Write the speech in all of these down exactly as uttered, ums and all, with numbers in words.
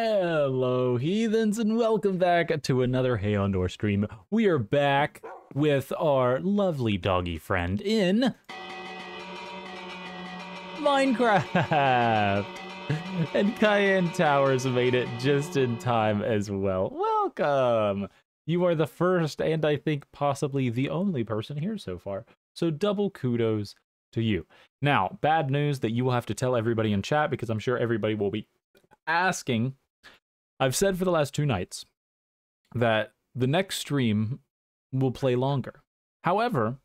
Hello, heathens, and welcome back to another Haondoor stream. We are back with our lovely doggy friend in Minecraft. And Cayenne Towers made it just in time as well. Welcome! You are the first, and I think possibly the only person here so far. So double kudos to you. Now, bad news that you will have to tell everybody in chat, because I'm sure everybody will be asking. I've said for the last two nights that the next stream will play longer. However,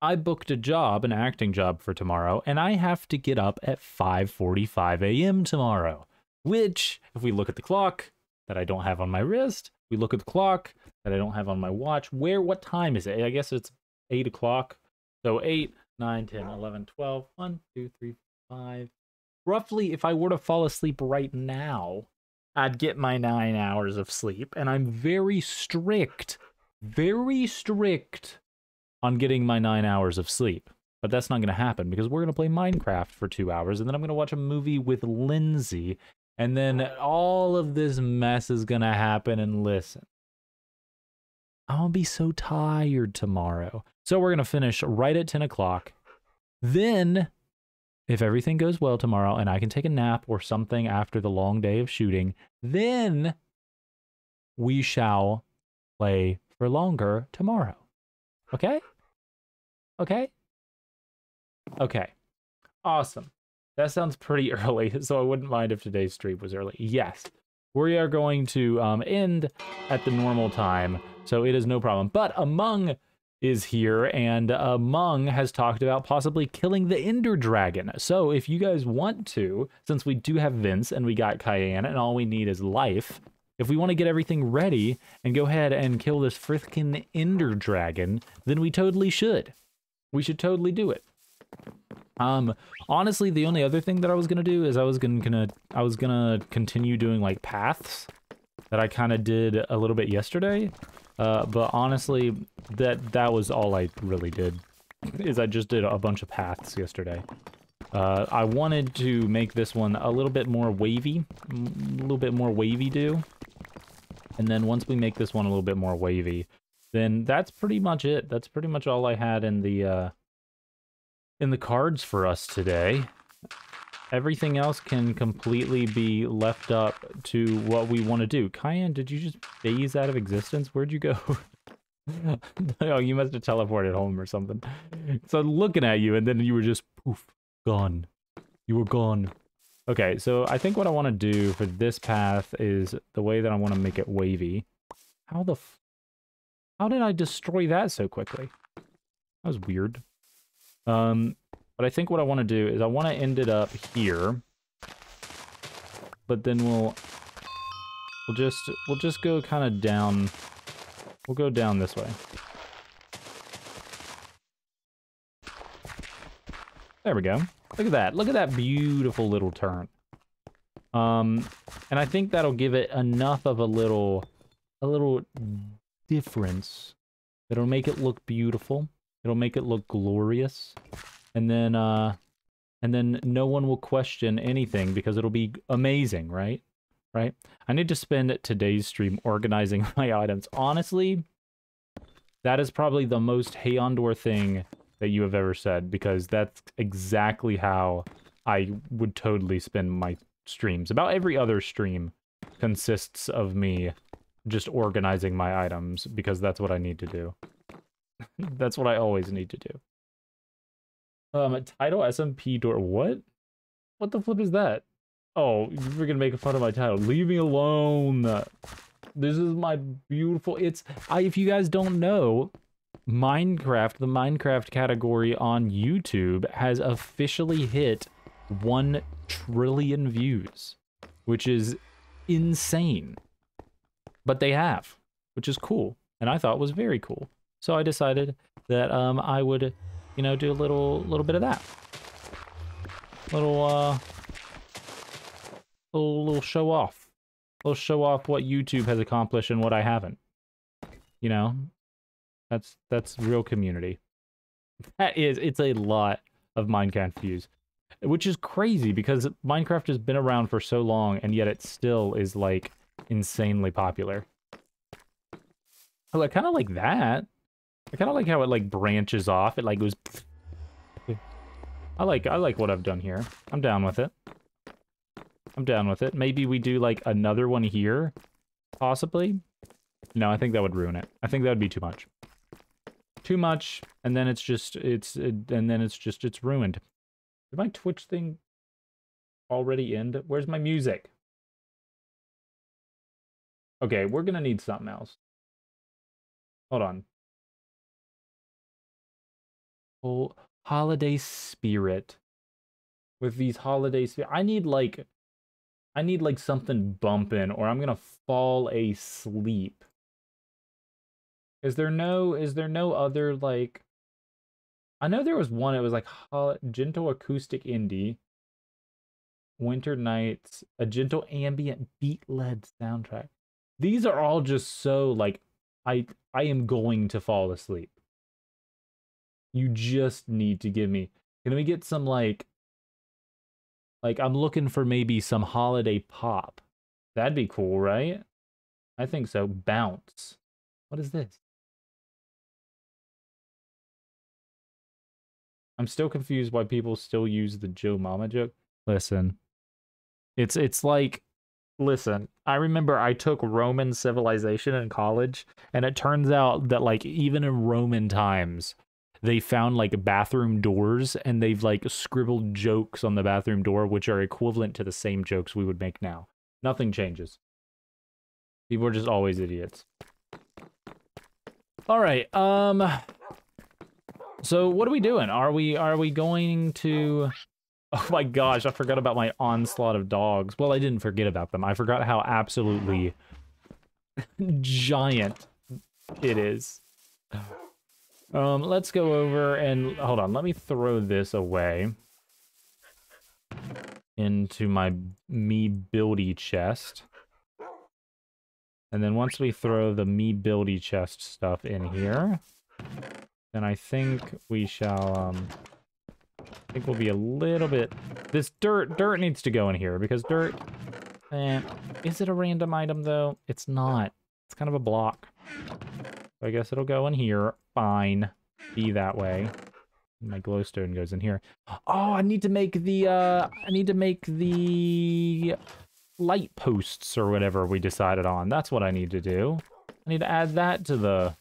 I booked a job, an acting job for tomorrow, and I have to get up at five forty-five a m tomorrow, which, if we look at the clock that I don't have on my wrist, we look at the clock that I don't have on my watch, where, what time is it? I guess it's eight o'clock. So eight, nine, ten, eleven, twelve, one, two, three, five. Roughly, if I were to fall asleep right now, I'd get my nine hours of sleep, and I'm very strict, very strict on getting my nine hours of sleep. But that's not going to happen, because we're going to play Minecraft for two hours, and then I'm going to watch a movie with Lindsay, and then all of this mess is going to happen, and listen, I'll be so tired tomorrow. So we're going to finish right at ten o'clock, then, if everything goes well tomorrow and I can take a nap or something after the long day of shooting, then we shall play for longer tomorrow. Okay? Okay? Okay. Awesome. That sounds pretty early, so I wouldn't mind if today's stream was early. Yes. We are going to um, end at the normal time, so it is no problem. But Among is here, and Among has talked about possibly killing the Ender Dragon. So if you guys want to, since we do have Vince and we got Cayenne and all we need is Life, if we want to get everything ready and go ahead and kill this frithkin Ender Dragon, then we totally should. We should totally do it. Um, honestly, the only other thing that I was gonna do is I was gonna, gonna I was gonna continue doing like paths that I kind of did a little bit yesterday. Uh, but honestly, that that was all I really did, is I just did a bunch of paths yesterday. Uh, I wanted to make this one a little bit more wavy, a little bit more wavy do. And then once we make this one a little bit more wavy, then that's pretty much it. That's pretty much all I had in the, uh, in the cards for us today. Everything else can completely be left up to what we want to do. Cayenne, did you just phase out of existence? Where'd you go? Oh, you must have teleported home or something. So looking at you, and then you were just poof, gone. You were gone. Okay, so I think what I want to do for this path is the way that I want to make it wavy. How the f... How did I destroy that so quickly? That was weird. Um... But I think what I want to do is I want to end it up here, but then we'll we'll just we'll just go kind of down. We'll go down this way. There we go. Look at that. Look at that beautiful little turn. Um, and I think that'll give it enough of a little a little difference that'll make it look beautiful. It'll make it look glorious. And then, uh, and then no one will question anything because it'll be amazing, right? Right? I need to spend today's stream organizing my items. Honestly, that is probably the most Haondoor thing that you have ever said, because that's exactly how I would totally spend my streams. About every other stream consists of me just organizing my items, because that's what I need to do. That's what I always need to do. Um, title S M P door. What? What the flip is that? Oh, you're gonna make fun of my title. Leave me alone. This is my beautiful. It's. I. If you guys don't know, Minecraft, the Minecraft category on YouTube has officially hit one trillion views, which is insane. But they have, which is cool, and I thought was very cool. So I decided that um I would, you know, do a little, little bit of that. Little, uh, little, little show off. Little show off what YouTube has accomplished and what I haven't. You know, that's, that's real community. That is, it's a lot of Minecraft views. Which is crazy because Minecraft has been around for so long and yet it still is like insanely popular. Oh, I kind of like that. I kind of like how it like branches off. It like goes. I like I like what I've done here. I'm down with it. I'm down with it. Maybe we do like another one here, possibly. No, I think that would ruin it. I think that would be too much. Too much, and then it's just it's it, and then it's just it's ruined. Did my Twitch thing already end? Where's my music? Okay, we're gonna need something else. Hold on. Oh, holiday spirit. With these holiday spirit, I need like, I need like something bumping, or I'm gonna fall asleep. Is there no? Is there no other like? I know there was one. It was like gentle acoustic indie, winter nights, a gentle ambient beat-led soundtrack. These are all just so like, I I am going to fall asleep. You just need to give me. Can we get some like? Like I'm looking for maybe some holiday pop. That'd be cool, right? I think so. Bounce. What is this? I'm still confused why people still use the Joe Mama joke. Listen, it's it's like, listen, I remember I took Roman civilization in college, and it turns out that like even in Roman times, they found like bathroom doors, and they've like scribbled jokes on the bathroom door, which are equivalent to the same jokes we would make now. Nothing changes. People are just always idiots. All right. Um. So what are we doing? Are we are we going to? Oh my gosh! I forgot about my onslaught of dogs. Well, I didn't forget about them. I forgot how absolutely giant it is. Um, let's go over and hold on. Let me throw this away into my me buildy chest. And then once we throw the me buildy chest stuff in here, then I think we shall, um, I think we'll be a little bit, this dirt, dirt needs to go in here because dirt, eh, is it a random item though? It's not. It's kind of a block. So I guess it'll go in here. Fine. Be that way. My glowstone goes in here. Oh, I need to make the, uh, I need to make the light posts or whatever we decided on. That's what I need to do. I need to add that to the...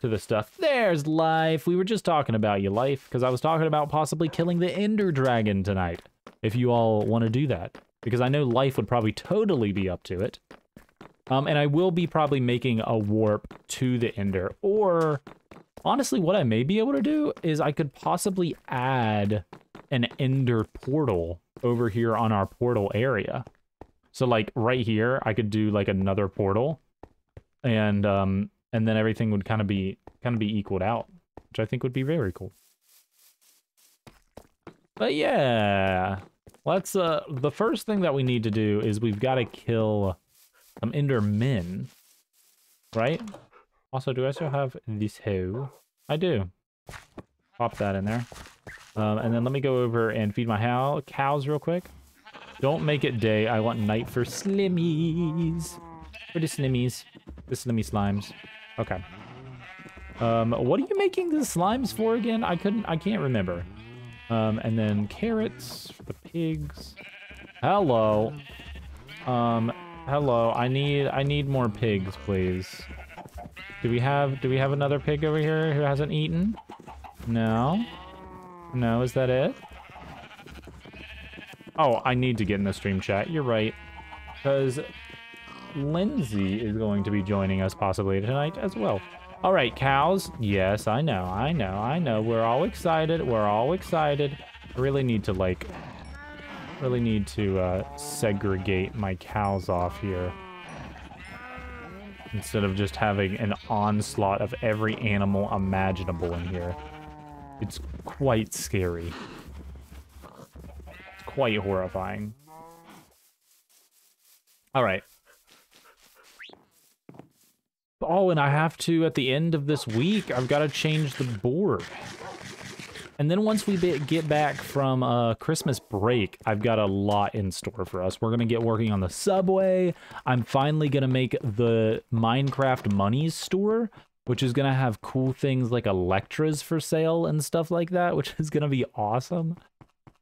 to the stuff. There's Life. We were just talking about you, Life, because I was talking about possibly killing the Ender Dragon tonight, if you all want to do that, because I know Life would probably totally be up to it. Um, and I will be probably making a warp to the Ender, or honestly, what I may be able to do is I could possibly add an Ender portal over here on our portal area. So like right here, I could do like another portal, and um. And then everything would kind of be kind of be equaled out, which I think would be very cool. But yeah, let's. Uh, the first thing that we need to do is we've got to kill some Endermen, right? Also, do I still have this hoe? I do. Pop that in there, um, and then let me go over and feed my how cows real quick. Don't make it day. I want night for slimmies, for the slimmies, the slimmy slimes. Okay. Um, what are you making the slimes for again? I couldn't, I can't remember. Um, and then carrots for the pigs. Hello. Um, hello. I need, I need more pigs, please. Do we have, do we have another pig over here who hasn't eaten? No. No, is that it? Oh, I need to get in the stream chat. You're right. Because Lindsay is going to be joining us possibly tonight as well. All right, cows. Yes, I know, I know, I know. We're all excited. We're all excited. I really need to like, really need to uh, segregate my cows off here instead of just having an onslaught of every animal imaginable in here. It's quite scary. It's quite horrifying. All right. Oh, and I have to, at the end of this week, I've got to change the board. And then once we get back from uh, Christmas break, I've got a lot in store for us. We're going to get working on the subway. I'm finally going to make the Minecraft Monies store, which is going to have cool things like Electras for sale and stuff like that, which is going to be awesome.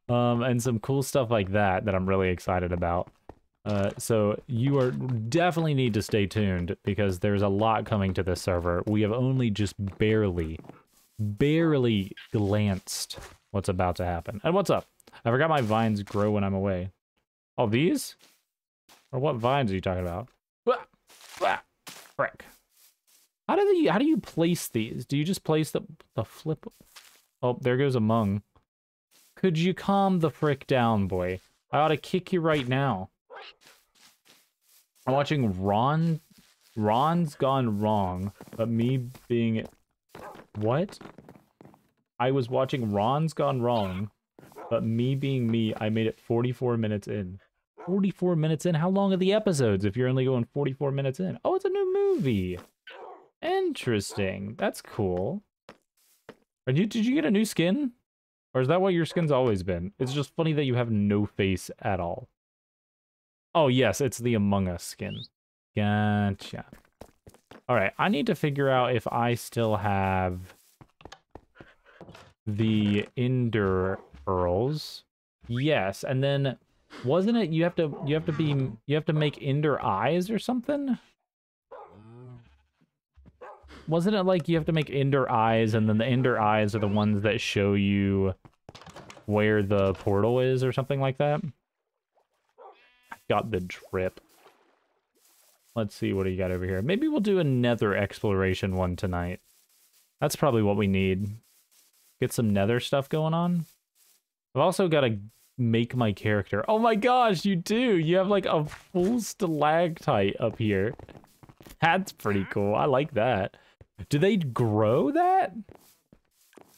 Um, and some cool stuff like that that I'm really excited about. Uh, so you are definitely need to stay tuned because there's a lot coming to this server. We have only just barely, barely glanced what's about to happen. And what's up? I forgot my vines grow when I'm away. Oh, these? Or what vines are you talking about? Ah, ah, frick. How do they, how do you place these? Do you just place the, the flip? Oh, there goes Among. Could you calm the frick down, boy? I ought to kick you right now. I'm watching Ron, Ron's Gone Wrong, but me being, what? I was watching Ron's Gone Wrong, but me being me, I made it forty-four minutes in. forty-four minutes in? How long are the episodes if you're only going forty-four minutes in? Oh, it's a new movie. Interesting. That's cool. Are you, did you get a new skin? Or is that what your skin's always been? It's just funny that you have no face at all. Oh, yes, it's the Among Us skin. Gotcha. All right, I need to figure out if I still have the Ender Pearls. Yes, and then wasn't it you have to you have to be you have to make Ender eyes or something? Wasn't it like you have to make Ender eyes and then the Ender eyes are the ones that show you where the portal is or something like that? Got the drip. Let's see what do you got over here. Maybe we'll do another exploration one tonight. That's probably what we need. Get some nether stuff going on. I've also got to make my character. Oh my gosh, you do! You have like a full stalactite up here. That's pretty cool. I like that. Do they grow that?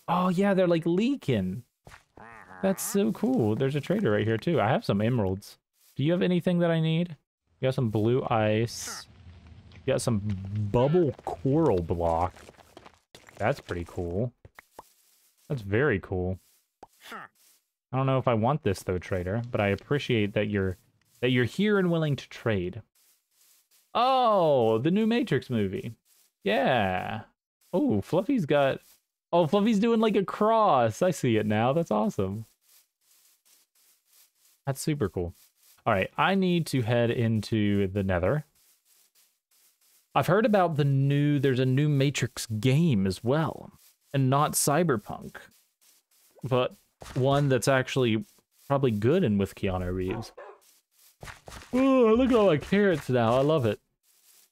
Oh yeah, they're like leaking. That's so cool. There's a trader right here too. I have some emeralds. Do you have anything that I need? You got some blue ice. You got some bubble coral block. That's pretty cool. That's very cool. I don't know if I want this though, trader, but I appreciate that you're that you're here and willing to trade. Oh, the new Matrix movie. Yeah. Oh, Fluffy's got Oh, Fluffy's doing like a cross. I see it now. That's awesome. That's super cool. All right, I need to head into the Nether. I've heard about the new, there's a new Matrix game as well, and not Cyberpunk, but one that's actually probably good and with Keanu Reeves. Oh, look at all my carrots now, I love it.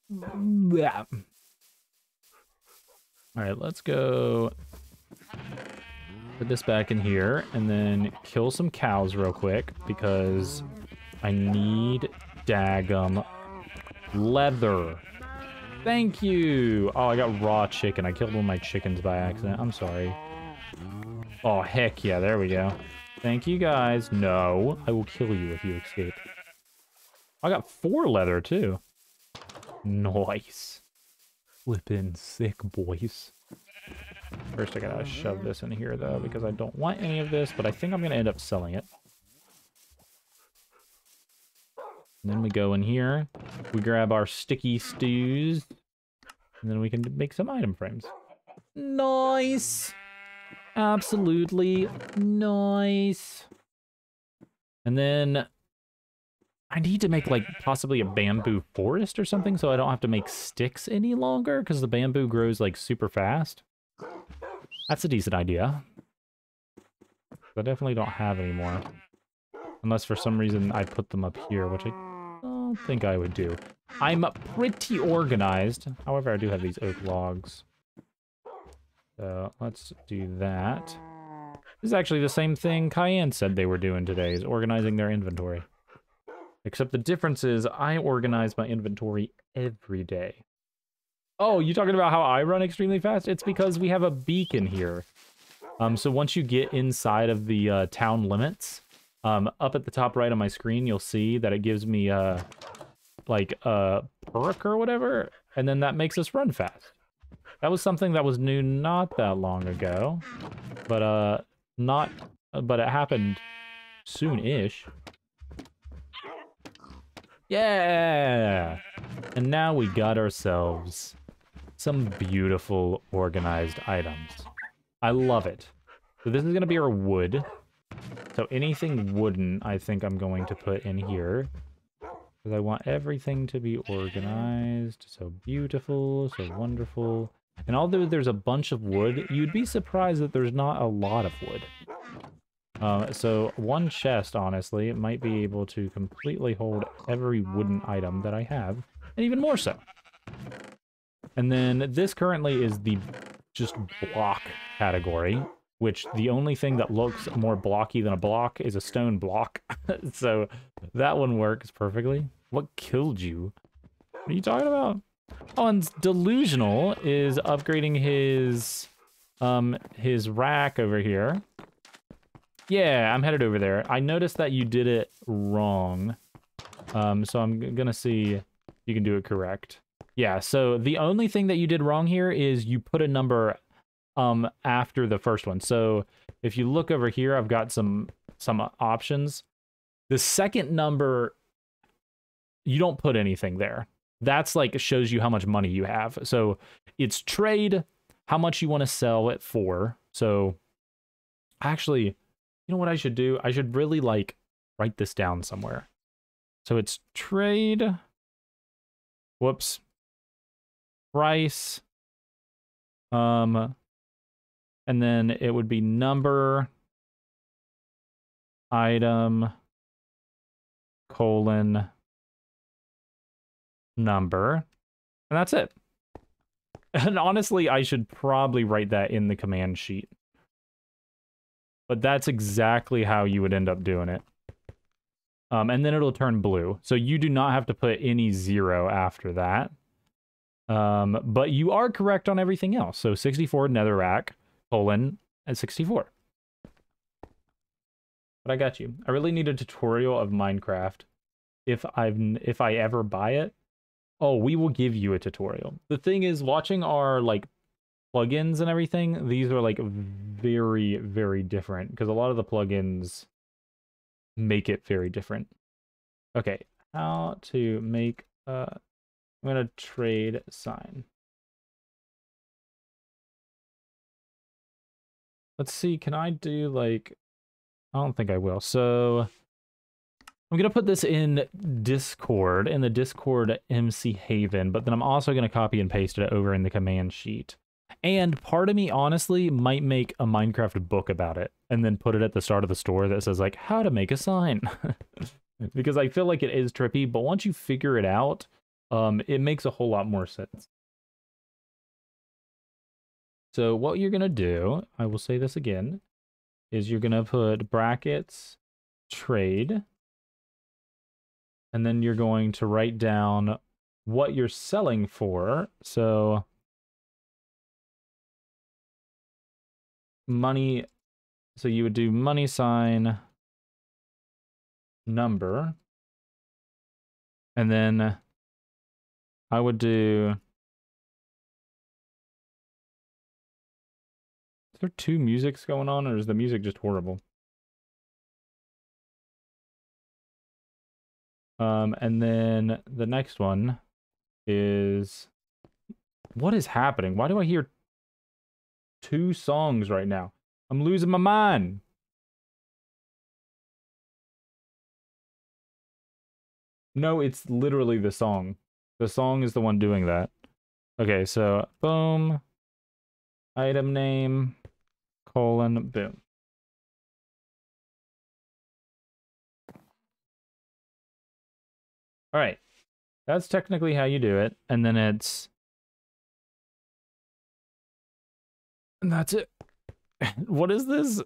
Yeah. All right, let's go put this back in here and then kill some cows real quick because I need daggum leather. Thank you. Oh, I got raw chicken. I killed one of my chickens by accident. I'm sorry. Oh, heck yeah. There we go. Thank you guys. No, I will kill you if you escape. I got four leather too. Nice. Flippin' sick, boys. First, I gotta shove this in here though, because I don't want any of this, but I think I'm gonna end up selling it. And then we go in here, we grab our sticky stews, and then we can make some item frames. Nice! Absolutely nice! And then I need to make like possibly a bamboo forest or something so I don't have to make sticks any longer because the bamboo grows like super fast. That's a decent idea. I definitely don't have any more. Unless for some reason I put them up here, which I don't think I would do. I'm pretty organized. However, I do have these oak logs. So let's do that. This is actually the same thing Cayenne said they were doing today, is organizing their inventory. Except the difference is I organize my inventory every day. Oh, you talking about how I run extremely fast? It's because we have a beacon here. Um, so once you get inside of the uh, town limits, Um, up at the top right on my screen, you'll see that it gives me uh, like a perk or whatever, and then that makes us run fast. That was something that was new not that long ago, but uh, Not, but it happened soon-ish. Yeah! And now we got ourselves some beautiful organized items. I love it. So this is going to be our wood. So anything wooden, I think I'm going to put in here. Because I want everything to be organized. So beautiful, so wonderful. And although there's a bunch of wood, you'd be surprised that there's not a lot of wood. Uh, so one chest, honestly, it might be able to completely hold every wooden item that I have, and even more so. And then this currently is the just block category, which the only thing that looks more blocky than a block is a stone block. So that one works perfectly. What killed you? What are you talking about? Oh, and Delusional is upgrading his um his rack over here. Yeah, I'm headed over there. I noticed that you did it wrong. Um, so I'm gonna see if you can do it correct. Yeah, so the only thing that you did wrong here is you put a number um after the first one. So if you look over here, I've got some some options. The second number, you don't put anything there. That's like, it shows you how much money you have. So it's trade, how much you want to sell it for. So actually, you know what I should do? I should really like write this down somewhere. So it's trade, whoops, price, um, and then it would be number, item, colon, number, and that's it. And honestly, I should probably write that in the command sheet. But that's exactly how you would end up doing it. Um, and then it'll turn blue. So you do not have to put any zero after that. Um, but you are correct on everything else. So sixty-four netherrack, colon, and sixty-four. But I got you. I really need a tutorial of Minecraft. If I've, if I ever buy it, oh, we will give you a tutorial. The thing is, watching our, like, plugins and everything, these are, like, very, very different. Because a lot of the plugins make it very different. Okay, how to make a... I'm going to trade sign. Let's see, can I do, like... I don't think I will. So... I'm going to put this in Discord, in the Discord M C Haven, but then I'm also going to copy and paste it over in the command sheet. And part of me, honestly, might make a Minecraft book about it, and then put it at the start of the store that says, like, how to make a sign. Because I feel like it is trippy, but once you figure it out, um, it makes a whole lot more sense. So what you're going to do, I will say this again, is you're going to put brackets, trade, and then you're going to write down what you're selling for. So money, so you would do money sign number. And then I would do, is there two musics going on, or is the music just horrible? Um, and then the next one is, what is happening? Why do I hear two songs right now? I'm losing my mind. No, it's literally the song. The song is the one doing that. Okay, so boom, item name, colon, boom. All right, that's technically how you do it, and then it's, and that's it. What is this?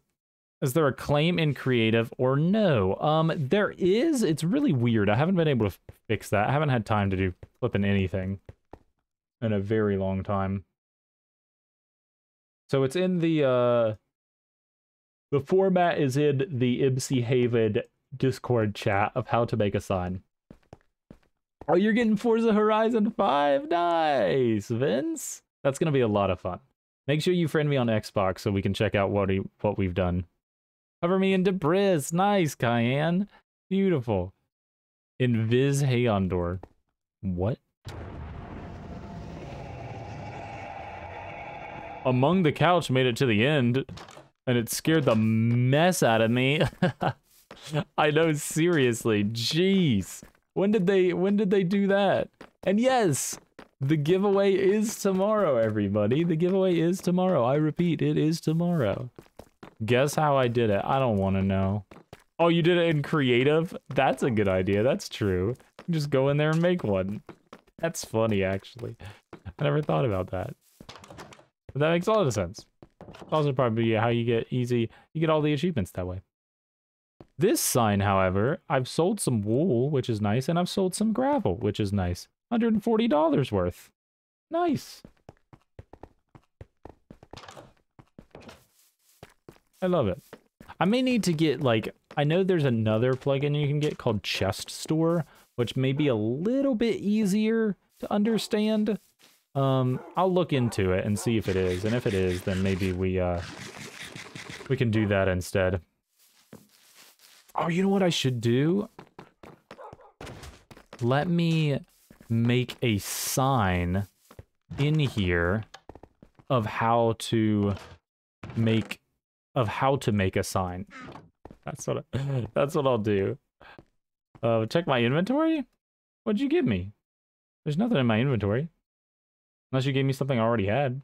Is there a claim in creative or no? Um, there is. It's really weird. I haven't been able to fix that. I haven't had time to do flipping anything in a very long time. So it's in the uh, the format is in the M C Haven Discord chat of how to make a sign. Oh, you're getting Forza Horizon five? Nice, Vince. That's going to be a lot of fun. Make sure you friend me on Xbox so we can check out what, he, what we've done. Cover me in debris. Nice, Cayenne. Beautiful. Invis Haondoor. What? Among the Couch made it to the end, and it scared the mess out of me. I know, seriously. Jeez. When did they, when did they do that? And yes, the giveaway is tomorrow, everybody. The giveaway is tomorrow. I repeat, it is tomorrow. Guess how I did it. I don't want to know. Oh, you did it in creative? That's a good idea. That's true. Just go in there and make one. That's funny, actually. I never thought about that. But that makes a lot of sense. Also probably how you get easy, you get all the achievements that way. This sign, however, I've sold some wool, which is nice, and I've sold some gravel, which is nice. one hundred forty dollars worth. Nice. I love it. I may need to get, like, I know there's another plugin you can get called Chest Store, which may be a little bit easier to understand. Um, I'll look into it and see if it is, and if it is, then maybe we, uh, we can do that instead. Oh, you know what I should do? Let me make a sign in here of how to make of how to make a sign. That's what I, that's what I'll do. Uh, check my inventory. What'd you give me? There's nothing in my inventory, unless you gave me something I already had.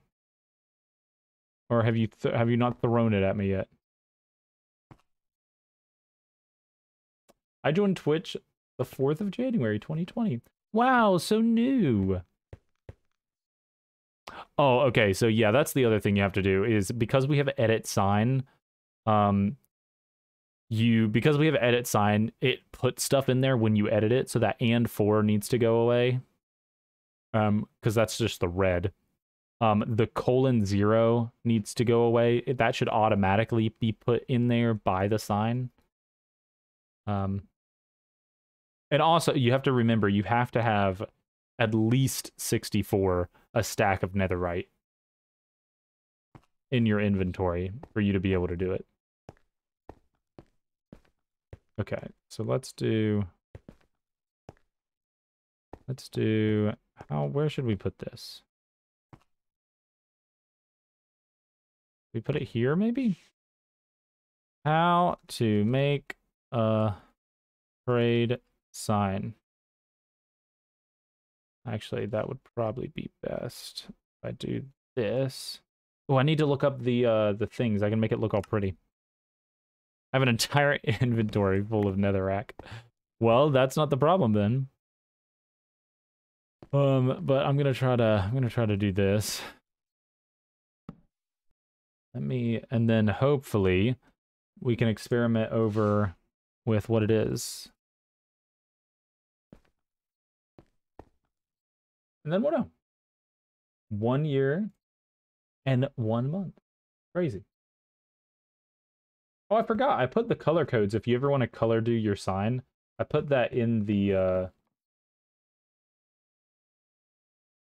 Or have you th have you not thrown it at me yet? I joined Twitch the fourth of January twenty twenty. Wow, so new. Oh, okay, so yeah, that's the other thing you have to do is because we have edit sign, um, you, because we have edit sign, it puts stuff in there when you edit it, so that and for needs to go away, um, because that's just the red. Um, the colon zero needs to go away. That should automatically be put in there by the sign. Um. And also, you have to remember, you have to have at least sixty-four, a stack of netherite in your inventory for you to be able to do it. Okay, so let's do... Let's do... How, where should we put this? We put it here, maybe? How to make a trade... sign. Actually, that would probably be best if I do this. Oh, I need to look up the uh the things. I can make it look all pretty. I have an entire inventory full of netherrack. Well, that's not the problem then. Um, but I'm gonna try to I'm gonna try to do this. Let me, and then hopefully we can experiment over with what it is. And then what else? One year and one month. Crazy. Oh, I forgot. I put the color codes. If you ever want to color do your sign, I put that in the... Uh...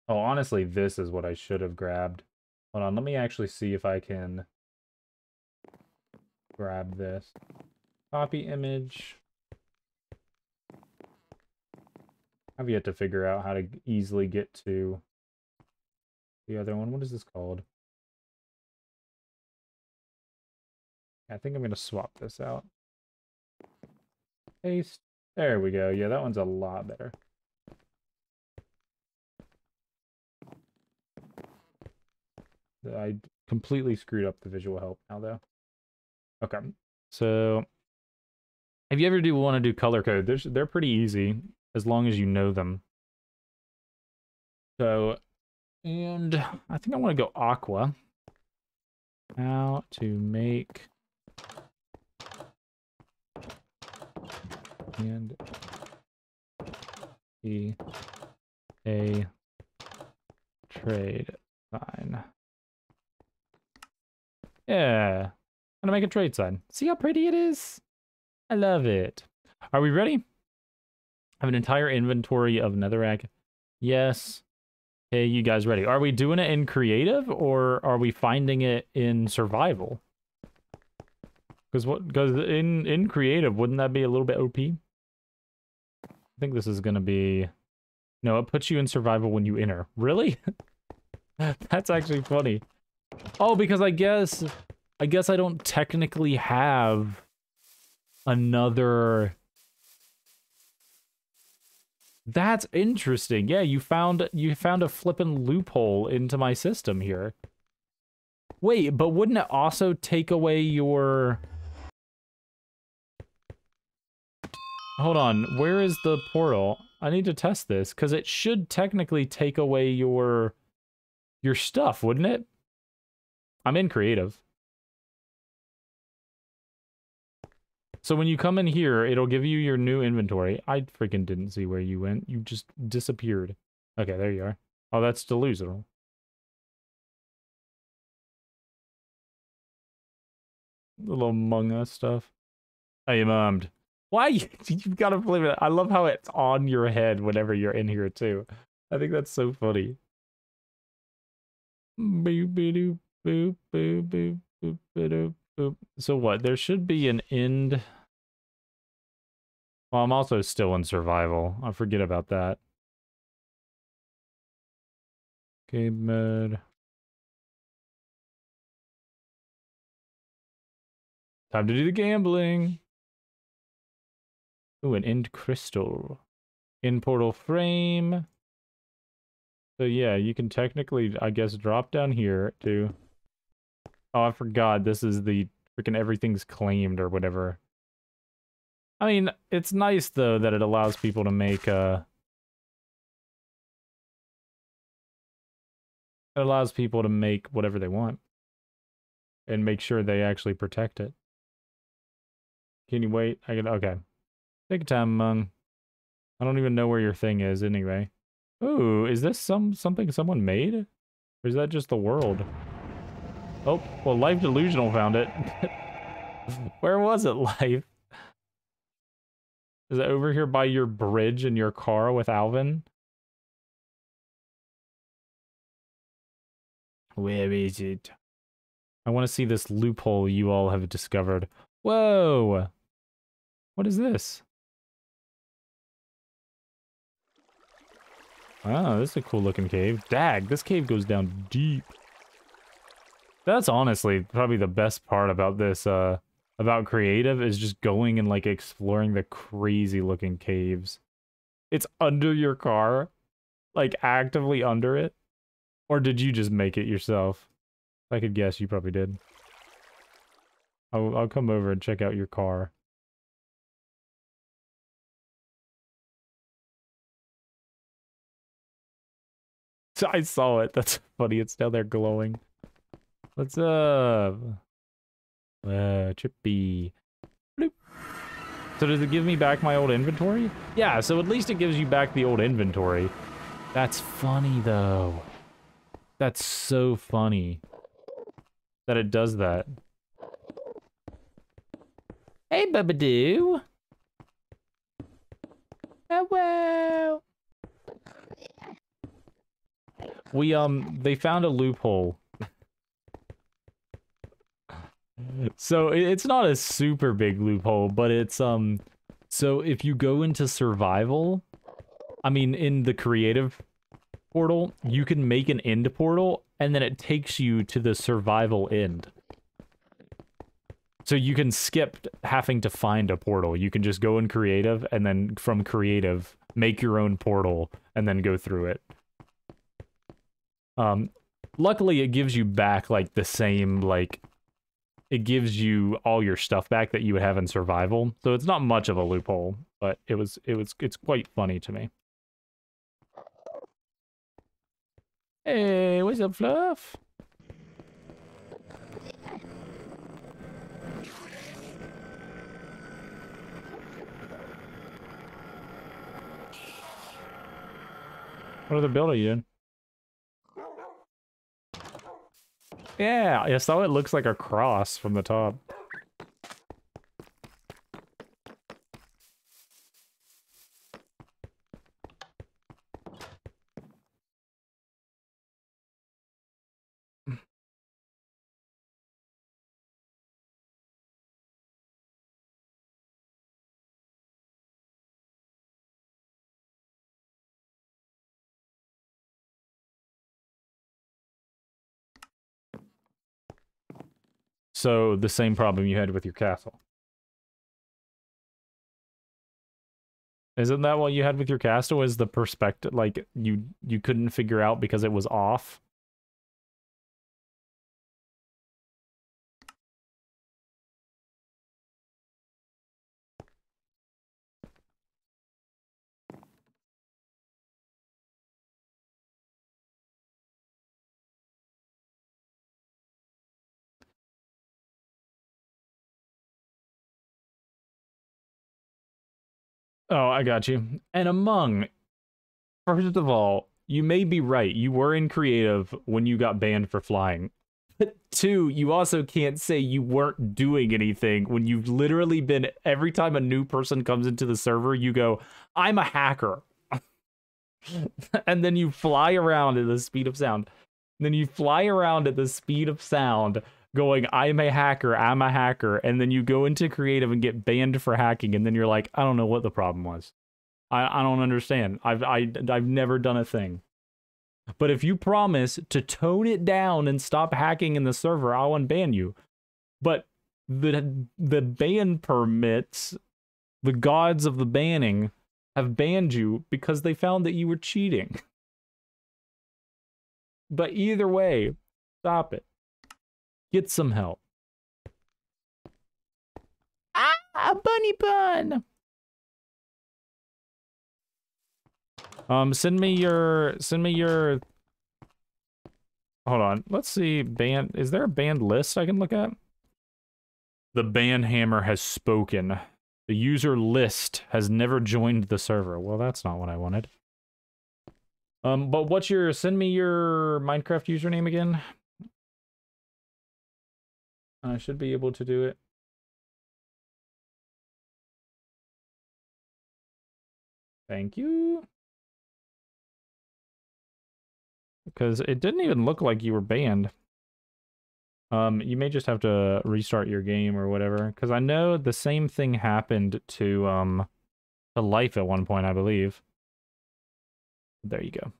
Oh, honestly, this is what I should have grabbed. Hold on. Let me actually see if I can grab this. Copy image. I've yet to figure out how to easily get to the other one. What is this called? I think I'm going to swap this out. Paste. There we go. Yeah, that one's a lot better. I completely screwed up the visual help now, though. Okay. So, if you ever do want to do color code, they're, they're pretty easy. As long as you know them. So, and I think I want to go aqua. How to make and e a trade sign. Yeah, I'm gonna make a trade sign. See how pretty it is? I love it. Are we ready? I have an entire inventory of netherrack. Yes. Hey, you guys ready? Are we doing it in creative or are we finding it in survival? Because what? Because in in creative, wouldn't that be a little bit O P? I think this is gonna be. No, it puts you in survival when you enter. Really? That's actually funny. Oh, because I guess I guess I don't technically have another. That's interesting. Yeah, you found you found a flippin' loophole into my system here. Wait, but wouldn't it also take away your... Hold on, where is the portal? I need to test this, because it should technically take away your... your stuff, wouldn't it? I'm in creative. So when you come in here, it'll give you your new inventory. I freaking didn't see where you went. You just disappeared. Okay, there you are. Oh, that's delusional. The little Among Us stuff. I am ummed. Why? You've got to believe it. I love how it's on your head whenever you're in here, too. I think that's so funny. Boop, boop, boop, boop, boop, boop, boop. So what? There should be an end. Well, I'm also still in survival. I forget about that. Game mode. Time to do the gambling. Ooh, an end crystal. End portal frame. So yeah, you can technically, I guess, drop down here to... Oh, I forgot. This is the freaking everything's claimed or whatever. I mean, it's nice, though, that it allows people to make, uh... it allows people to make whatever they want. And make sure they actually protect it. Can you wait? I can... Okay. Take your time, Mung. I don't even know where your thing is, anyway. Ooh, is this some something someone made? Or is that just the world? Oh, well, Life Delusional found it. Where was it, Life? Is it over here by your bridge and your car with Alvin? Where is it? I want to see this loophole you all have discovered. Whoa! What is this? Oh, this is a cool-looking cave. Dag, this cave goes down deep. That's honestly probably the best part about this, uh, about creative, is just going and like exploring the crazy looking caves. It's under your car, like actively under it. Or did you just make it yourself? If I could guess, you probably did. I'll, I'll come over and check out your car. I saw it. That's funny. It's down there glowing. What's up? Uh, Chippy. Bloop. So does it give me back my old inventory? Yeah, so at least it gives you back the old inventory. That's funny, though. That's so funny that it does that. Hey, Babadoo. Hello. We, um, they found a loophole. So it's not a super big loophole, but it's, um, so if you go into survival, I mean, in the creative portal, you can make an end portal, and then it takes you to the survival end. So you can skip having to find a portal. You can just go in creative, and then from creative, make your own portal, and then go through it. Um, luckily, it gives you back, like, the same, like... it gives you all your stuff back that you would have in survival. So it's not much of a loophole, but it was, it was, it's quite funny to me. Hey, what's up, Fluff? What other build are you in? Yeah, I saw it looks like a cross from the top. So the same problem you had with your castle. Isn't that what you had with your castle? Is the perspective, like, you you couldn't figure out because it was off? Oh, I got you. And Among, first of all, you may be right. You were in creative when you got banned for flying. But two, you also can't say you weren't doing anything when you've literally been, every time a new person comes into the server, you go, I'm a hacker. And then you fly around at the speed of sound. And then you fly around at the speed of sound going, I'm a hacker, I'm a hacker, and then you go into creative and get banned for hacking, and then you're like, I don't know what the problem was. I, I don't understand. I've, I, I've never done a thing. But if you promise to tone it down and stop hacking in the server, I'll unban you. But the, the ban permits, the gods of the banning, have banned you because they found that you were cheating. But either way, stop it. Get some help. Ah, a bunny bun! Um, send me your, send me your, hold on, let's see, band, is there a band list I can look at? The ban hammer has spoken. The user list has never joined the server. Well, that's not what I wanted. Um, but what's your, send me your Minecraft username again? I should be able to do it. Thank you. Because it didn't even look like you were banned. Um, you may just have to restart your game or whatever. Because I know the same thing happened to, um, to Life at one point, I believe. There you go.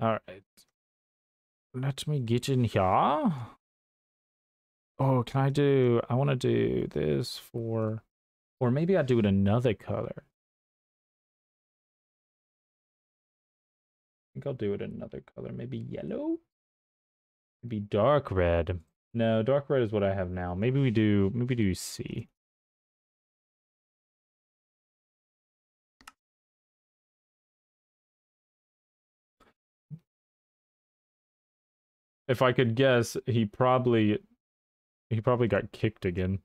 All right. Let me get in here. Oh, can I do... I want to do this for... Or maybe I do it another color. I think I'll do it another color. Maybe yellow? Maybe dark red. No, dark red is what I have now. Maybe we do... Maybe do C. If I could guess, he probably, he probably got kicked again.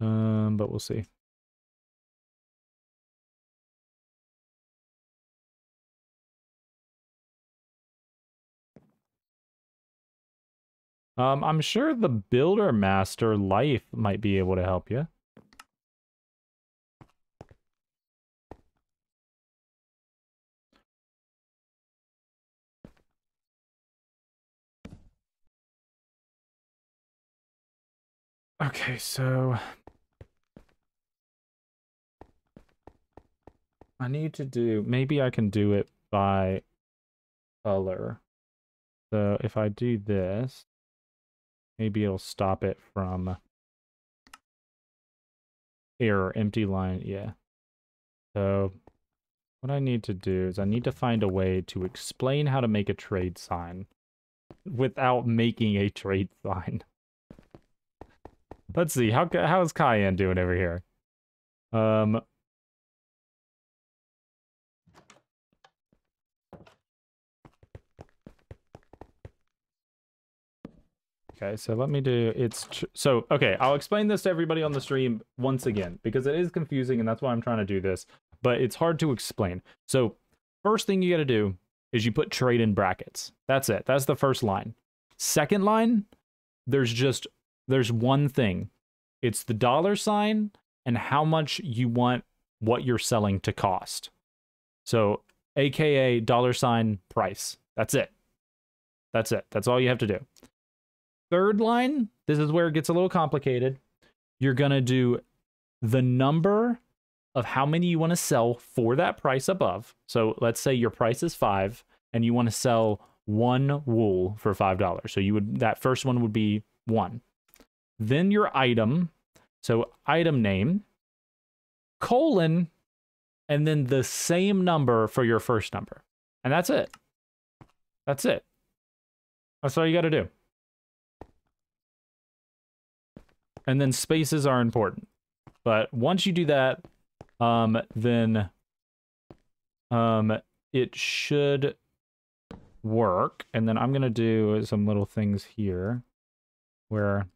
Um, but we'll see. Um, I'm sure the Builder Master Life might be able to help you. Okay, so I need to do, maybe I can do it by color. So if I do this, maybe it'll stop it from error, empty line, yeah. So what I need to do is I need to find a way to explain how to make a trade sign without making a trade sign. Let's see, how how is Cayenne doing over here? Um, okay, so let me do, it's, tr so, okay, I'll explain this to everybody on the stream once again, because it is confusing, and that's why I'm trying to do this, but it's hard to explain. So, first thing you gotta do is you put trade in brackets. That's it, that's the first line. Second line, there's just... There's one thing. It's the dollar sign and how much you want what you're selling to cost. So, aka dollar sign price. That's it. That's it. That's all you have to do. Third line, this is where it gets a little complicated. You're going to do the number of how many you want to sell for that price above. So let's say your price is five and you want to sell one wool for five dollars. So you would, that first one would be one. Then your item, so item name, colon, and then the same number for your first number. And that's it. That's it. That's all you got to do. And then spaces are important. But once you do that, um, then um, it should work. And then I'm going to do some little things here where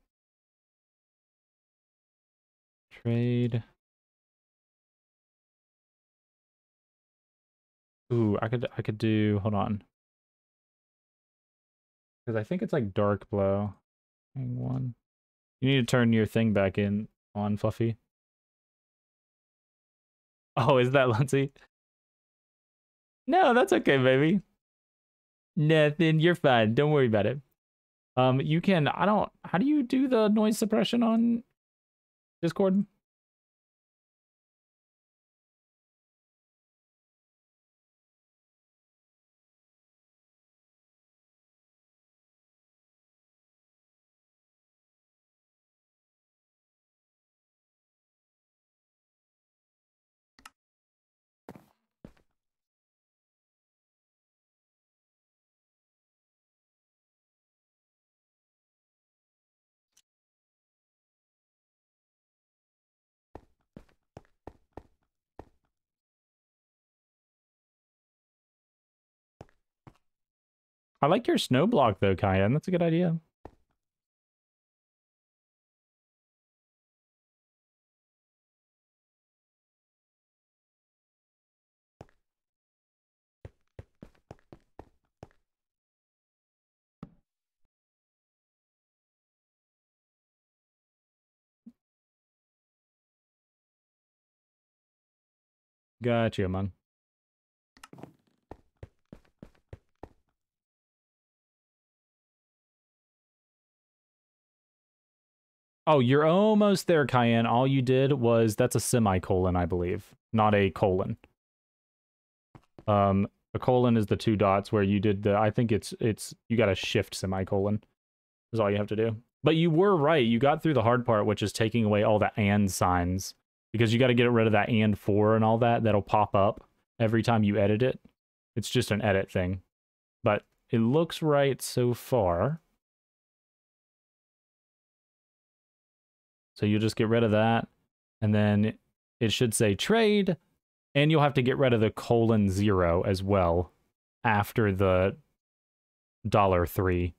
trade. Ooh, I could, I could do, hold on. Because I think it's like dark blow. Hang on. You need to turn your thing back in on, Fluffy. Oh, is that Lindsay? No, that's okay, baby. Nothing, you're fine. Don't worry about it. Um, you can, I don't, how do you do the noise suppression on Discord? I like your snow block though, Cayenne. That's a good idea. Got you, man. Oh, you're almost there, Cayenne. All you did was, that's a semicolon, I believe, not a colon. Um, a colon is the two dots where you did the, I think it's, it's, you got a shift semicolon is all you have to do. But you were right. You got through the hard part, which is taking away all the and signs, because you got to get rid of that and for and all that. That'll pop up every time you edit it. It's just an edit thing, but it looks right so far. So you'll just get rid of that, and then it should say trade, and you'll have to get rid of the colon zero as well after the dollar three.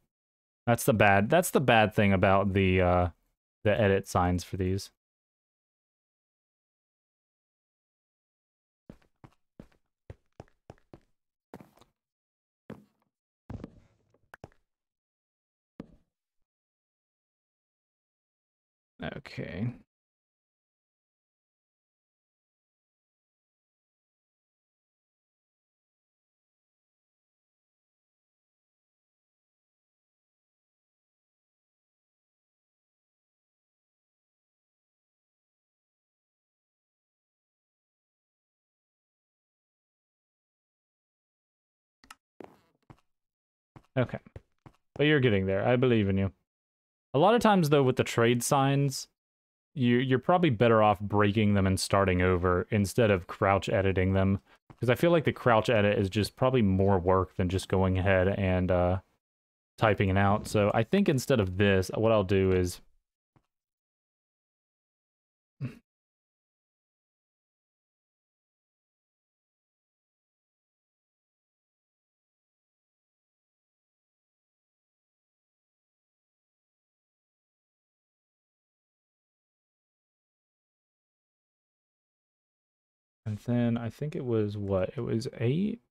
That's the bad. That's the bad thing about the uh, the edit signs for these. Okay. Okay. But you're getting there. I believe in you. A lot of times, though, with the trade signs, you, you're probably better off breaking them and starting over instead of crouch editing them. Because I feel like the crouch edit is just probably more work than just going ahead and uh, typing it out. So I think instead of this, what I'll do is... And then I think it was what? It was eight?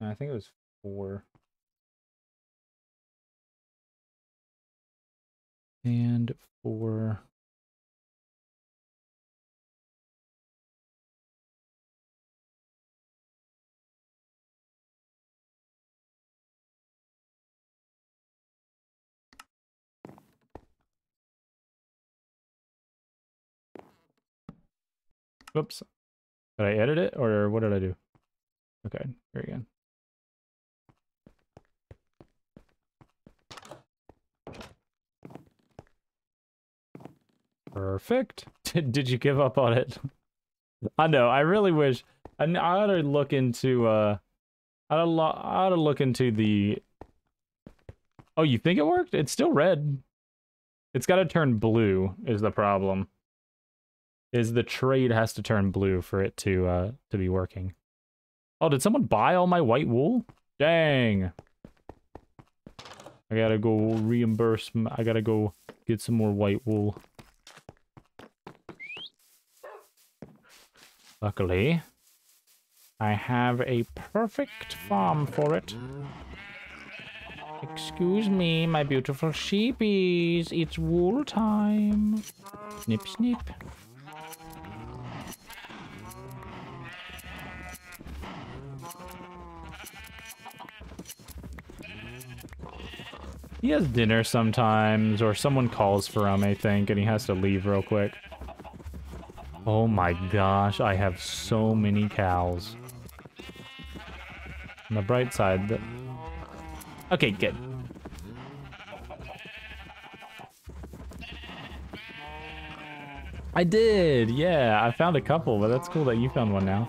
I think it was four. And four. Whoops. Did I edit it or what did I do? Okay, here again. Perfect. Did, did you give up on it? I know. I really wish. I, I ought to look into. Uh, I ought to, I ought to look into the. Oh, you think it worked? It's still red. It's got to turn blue. Is the problem? Is the trade has to turn blue for it to uh to be working? Oh, did someone buy all my white wool? Dang. I gotta go reimburse. I gotta go get some more white wool. Luckily, I have a perfect farm for it. Excuse me, my beautiful sheepies. It's wool time. Snip, snip. He has dinner sometimes, or someone calls for him, I think, and he has to leave real quick. Oh my gosh, I have so many cows. On the bright side, the... Okay, good. I did! Yeah, I found a couple, but that's cool that you found one now.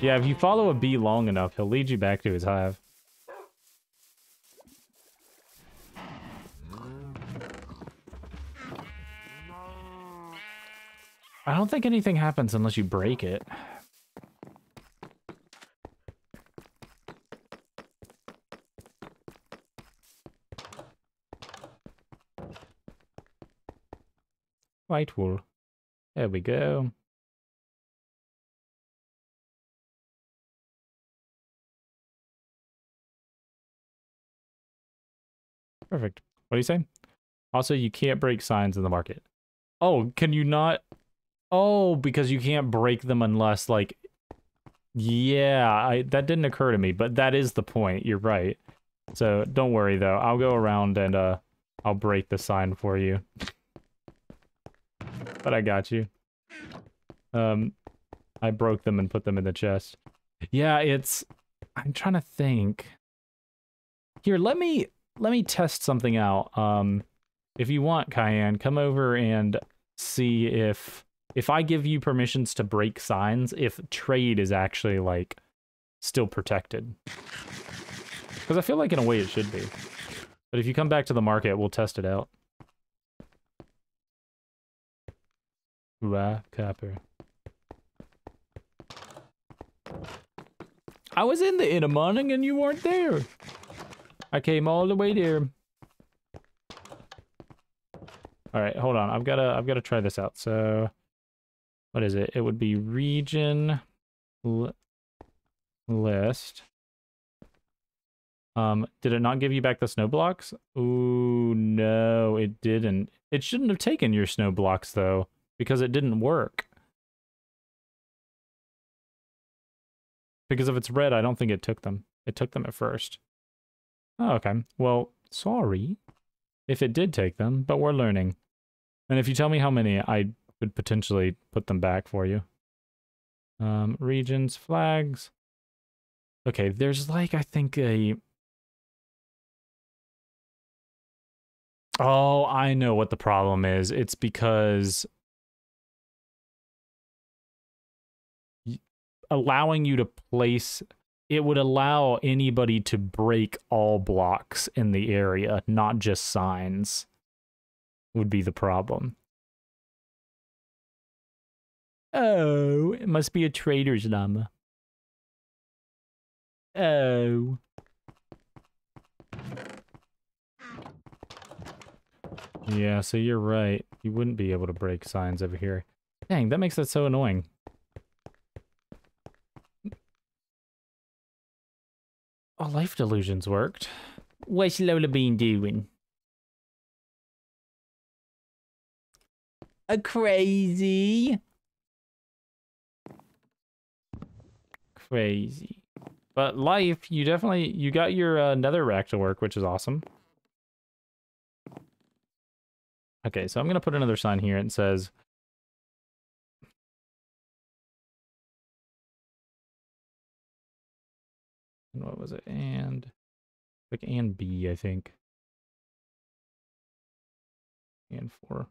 Yeah, if you follow a bee long enough, he'll lead you back to his hive. I don't think anything happens unless you break it. White wool. There we go. Perfect. What do you say? Also, you can't break signs in the market. Oh, can you not? Oh, because you can't break them unless, like, yeah, I, that didn't occur to me, but that is the point. You're right. So don't worry, though. I'll go around and uh, I'll break the sign for you. But I got you. Um, I broke them and put them in the chest. Yeah, it's, I'm trying to think. Here, let me, let me test something out. Um, if you want, Cayenne, come over and see if... If I give you permissions to break signs, if trade is actually, like, still protected. Because I feel like in a way it should be. But if you come back to the market, we'll test it out. Ooh, copper. I was in the in the morning and you weren't there. I came all the way there. Alright, hold on. I've gotta I've gotta try this out, so. What is it? It would be region li list. Um, did it not give you back the snow blocks? Ooh, no, it didn't. It shouldn't have taken your snow blocks, though, because it didn't work. Because if it's red, I don't think it took them. It took them at first. Oh, okay. Well, sorry if it did take them, but we're learning. And if you tell me how many, I... could potentially put them back for you. Um, regions, flags. Okay, there's like, I think a... Oh, I know what the problem is. It's because... allowing you to place... It would allow anybody to break all blocks in the area, not just signs, would be the problem. Oh, it must be a trader's llama. Oh. Yeah, so you're right. You wouldn't be able to break signs over here. Dang, that makes that so annoying. Oh, life delusions worked. What's Lola Bean doing? A crazy... Crazy. But life, you definitely, you got your uh, nether rack to work, which is awesome. Okay, so I'm going to put another sign here and it says, And what was it? And like and B, I think. And four.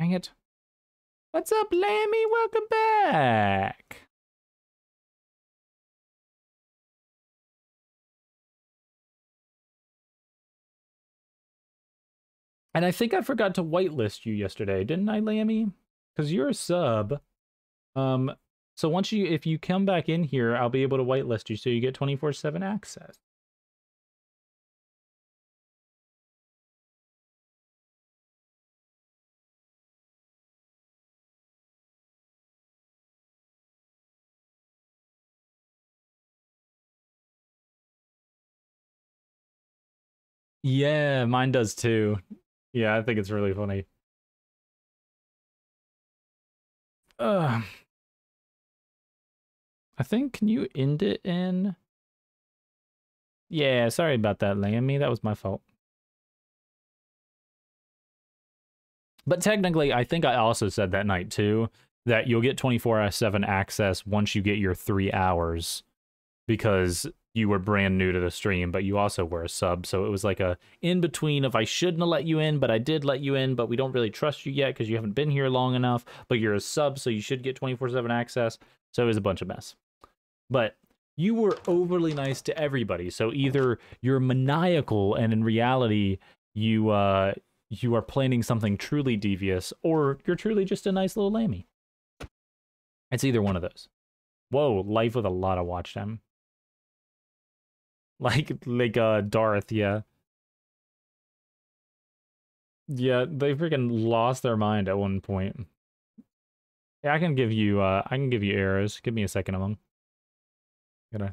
Dang it. What's up, Lammy? Welcome back. And I think I forgot to whitelist you yesterday, didn't I, Lammy? Because you're a sub. Um, so once you, if you come back in here, I'll be able to whitelist you so you get twenty-four seven access. Yeah, mine does too. Yeah, I think it's really funny. Uh, I think, can you end it in? Yeah, sorry about that, Lammy. That was my fault. But technically, I think I also said that night too, that you'll get twenty-four seven access once you get your three hours. Because you were brand new to the stream, but you also were a sub, so it was like a in-between of I shouldn't have let you in, but I did let you in, but we don't really trust you yet because you haven't been here long enough, but you're a sub, so you should get twenty-four seven access, so it was a bunch of mess. But you were overly nice to everybody, so either you're maniacal and in reality you, uh, you are planning something truly devious, or you're truly just a nice little Lammy. It's either one of those. Whoa, Life with a lot of watch time. Like, like, uh, Darth, yeah. Yeah, they freaking lost their mind at one point. Yeah, I can give you, uh, I can give you arrows. Give me a second of them. Gotta...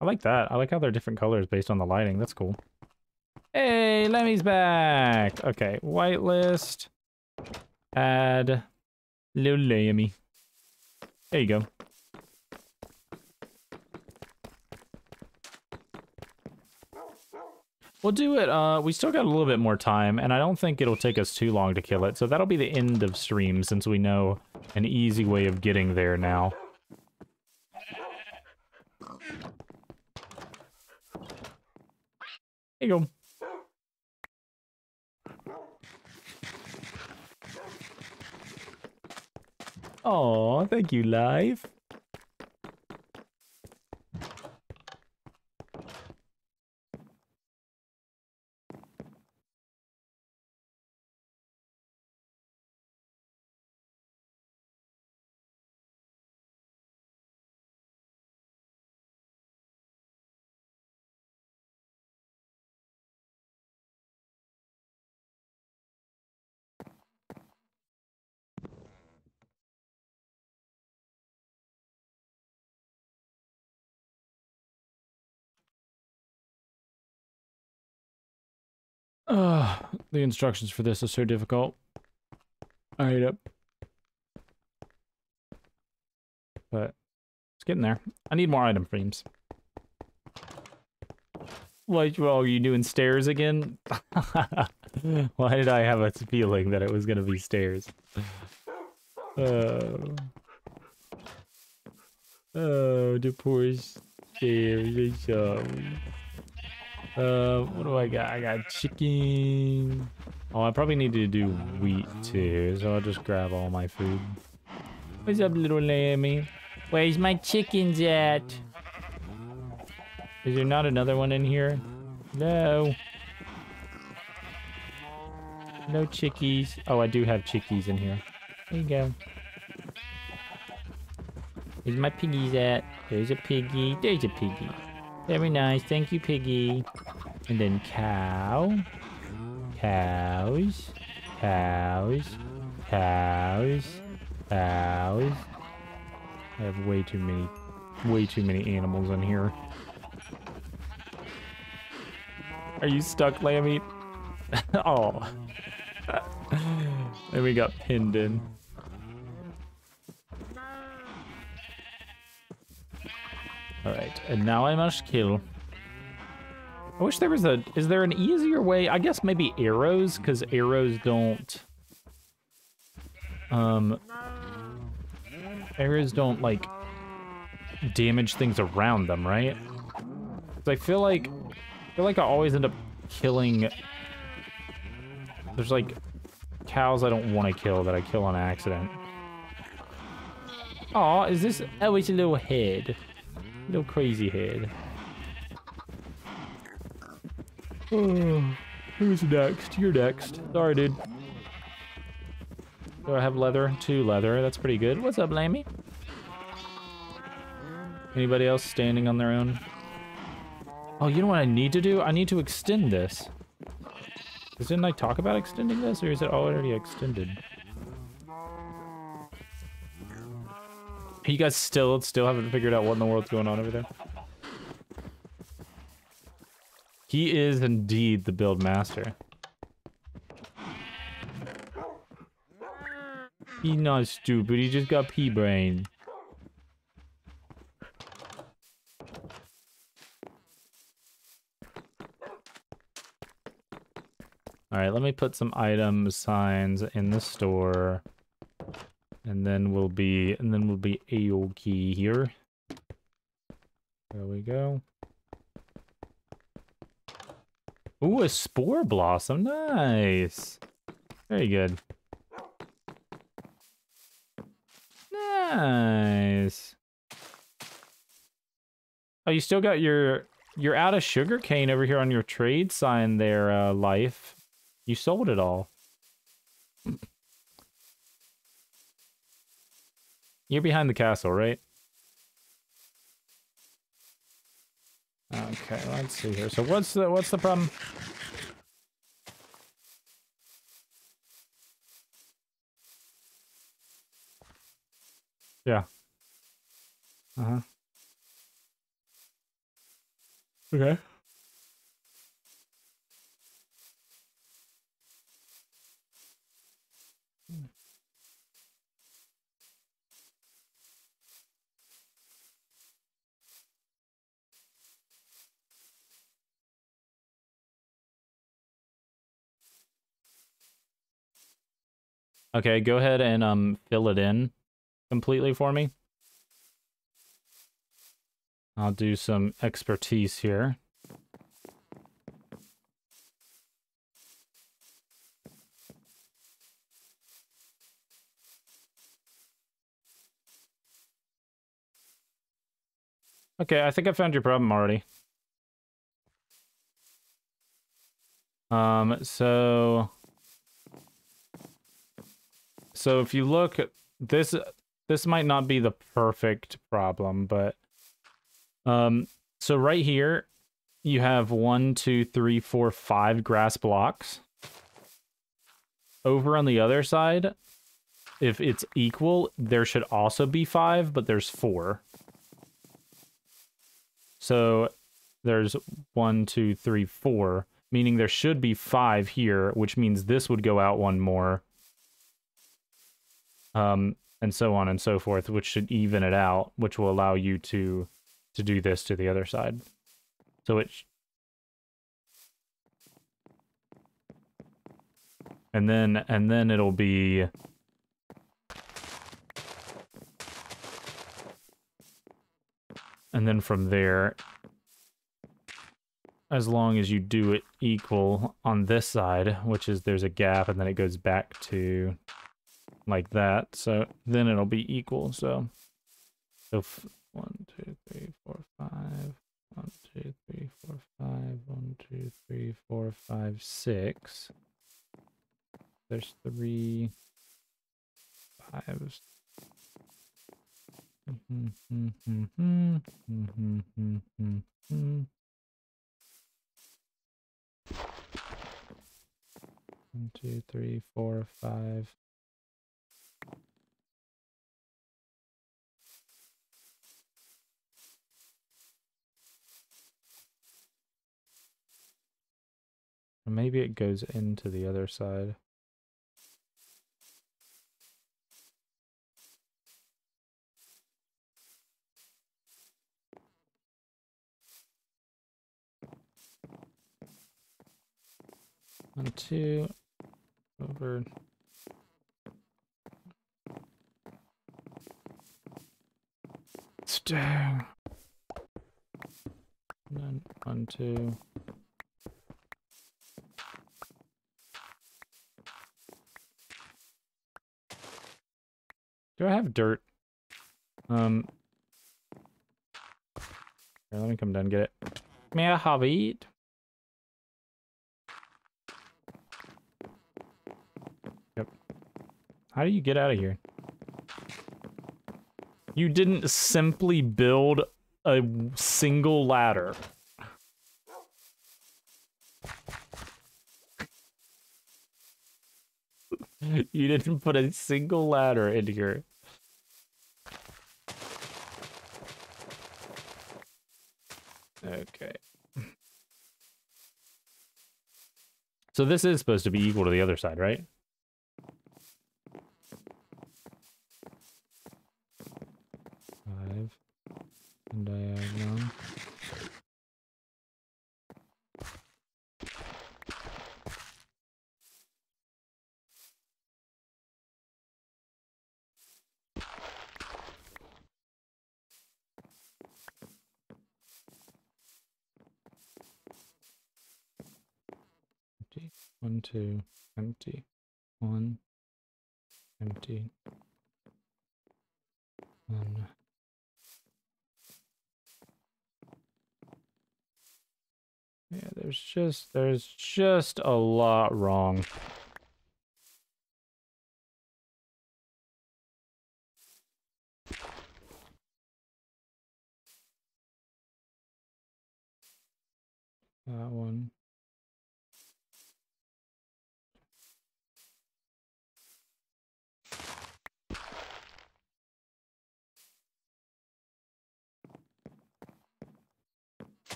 I like that. I like how they're different colors based on the lighting. That's cool. Hey, Lemmy's back! Okay, whitelist. Add little Lammy. There you go. We'll do it. Uh, we still got a little bit more time, and I don't think it'll take us too long to kill it, so that'll be the end of stream since we know an easy way of getting there now. There you go. Oh, thank you, Life. Uh, the instructions for this are so difficult. All right, up. But it's getting there. I need more item frames. Like, well, are you doing stairs again? Why did I have a feeling that it was gonna be stairs? Oh, oh, the poor stairs. Uh, what do I got? I got chicken. Oh, I probably need to do wheat too, so I'll just grab all my food. What's up, little Lammy? Where's my chickens at? Is there not another one in here? No. No chickies. Oh, I do have chickies in here. There you go. Where's my piggies at? There's a piggy. There's a piggy. Very nice. Thank you, piggy. And then cow. Cows. Cows. Cows. Cows. I have way too many, way too many animals in here. Are you stuck, Lammy? Oh. Then we got pinned in. Alright, and now I must kill. I wish there was a... Is there an easier way? I guess maybe arrows, because arrows don't... Um... Arrows don't, like, damage things around them, right? Because I feel like... I feel like I always end up killing... There's, like, cows I don't want to kill that I kill on accident. Aw, is this... Oh, it's a little head. Little crazy head. Oh, who's next? You're next. Sorry, dude. Do I have leather? Two leather. That's pretty good. What's up, Lammy? Anybody else standing on their own? Oh, you know what I need to do? I need to extend this. Didn't I talk about extending this, or is it already extended? You guys still still haven't figured out what in the world's going on over there? He is indeed the build master. He's not stupid, he just got pea brain. Alright, let me put some item signs in the store. And then we'll be, and then we'll be a-okay here. There we go. Ooh, a spore blossom, nice. Very good. Nice. Oh, you still got your, you're out of sugarcane over here on your trade sign there, uh, Life. You sold it all. You're behind the castle, right? Okay, let's see here. So what's the what's the problem? Yeah. Uh-huh. Okay. Okay, go ahead and um fill it in completely for me. I'll do some expertise here. Okay, I think I found your problem already. Um, so... So if you look, this this might not be the perfect problem, but um, so right here you have one, two, three, four, five grass blocks. Over on the other side, if it's equal, there should also be five, but there's four. So there's one, two, three, four, meaning there should be five here, which means this would go out one more. Um, and so on and so forth, which should even it out, which will allow you to to do this to the other side. So it... Sh and then, and then it'll be... And then from there, as long as you do it equal on this side, which is there's a gap, and then it goes back to... like that, so then it'll be equal. So, so f one, two, three, four, five, one, two, three, four, five, one, two, three, four, five, six. There's three, fives. Mm-hmm, mm-hmm, mm-hmm, mm-hmm, mm-hmm, mm-hmm. One, two, three, four, five. Maybe it goes into the other side. One, two, over. Stone. And then one, two. Do I have dirt? Um. Here, let me come down and get it. May I have it? Yep. How do you get out of here? You didn't simply build a single ladder. You didn't put a single ladder in here. Okay. So this is supposed to be equal to the other side, right? Five. And diagonal. One, two, empty. One, empty. One. Yeah, there's just, there's just a lot wrong. That one.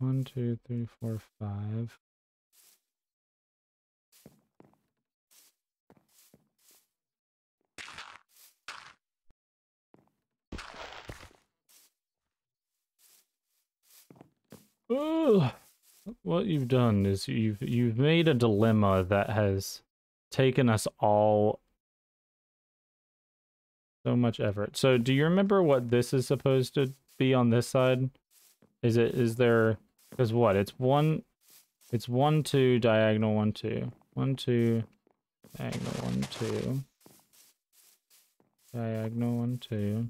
One, two, three, four, five. Ooh. What you've done is you've you've made a dilemma that has taken us all so much effort. So do you remember what this is supposed to be on this side? Is it is there Because what? It's one, it's one, two, diagonal, one, two. One, two, diagonal, one, two. Diagonal, one, two.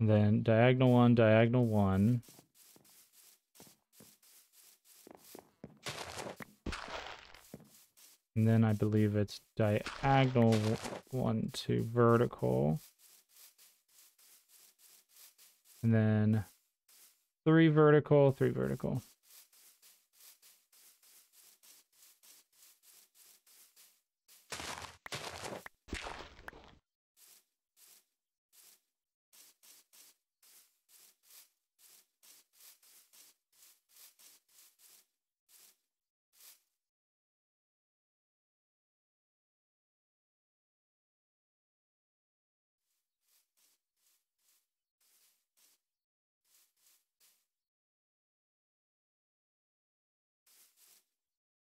And then diagonal one, diagonal one. And then I believe it's diagonal one, two, vertical. And then three vertical, three vertical.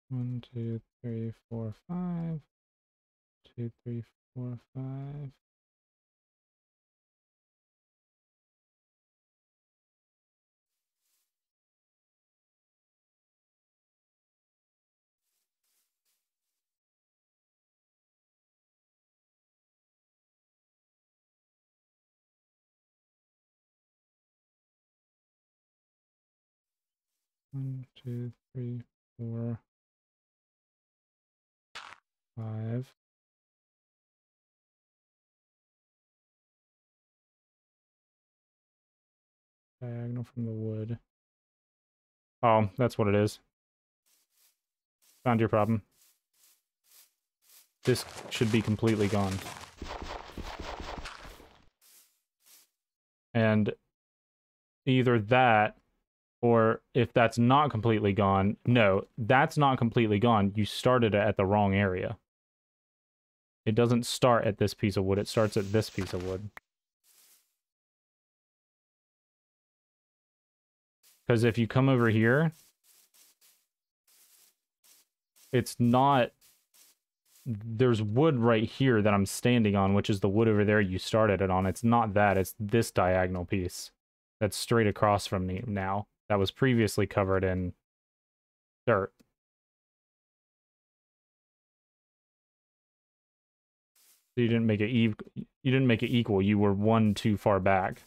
One, two, three, four, five. Two, three, four, five. One, two, three, four. Five. Diagonal from the wood. Oh, that's what it is. Found your problem. This should be completely gone. And either that, or if that's not completely gone, no, that's not completely gone. You started it at the wrong area. It doesn't start at this piece of wood. It starts at this piece of wood. Because if you come over here, it's not... There's wood right here that I'm standing on, which is the wood over there you started it on. It's not that. It's this diagonal piece that's straight across from me now. That was previously covered in dirt. So you didn't make it ev- you didn't make it equal. You were one too far back.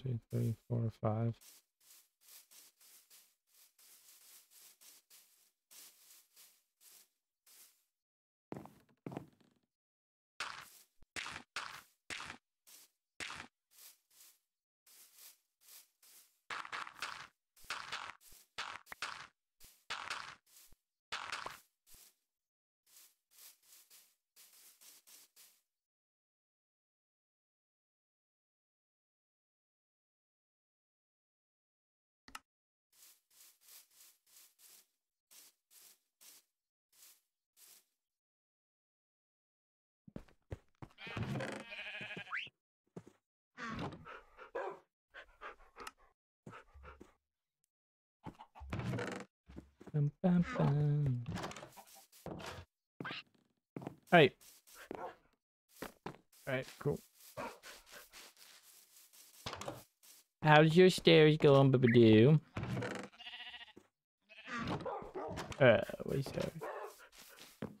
Two, three, four, five. Hey. Alright, cool. How's your stairs going, Babadoo? Uh, wait, sorry.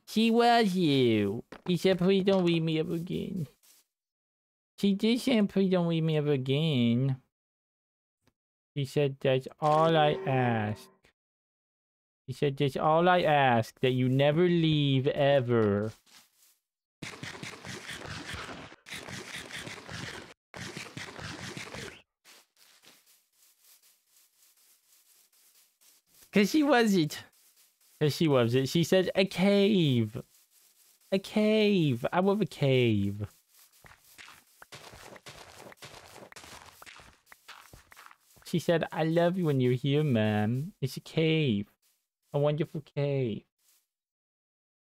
She was you. She said, please don't leave me up again. She did say, please don't leave me up again. She said, that's all I ask. He said, that's all I ask, that you never leave, ever. Because she wasn't. Because she wasn't. She said, a cave. A cave. I love a cave. She said, I love you when you're here, man. It's a cave. A wonderful cave.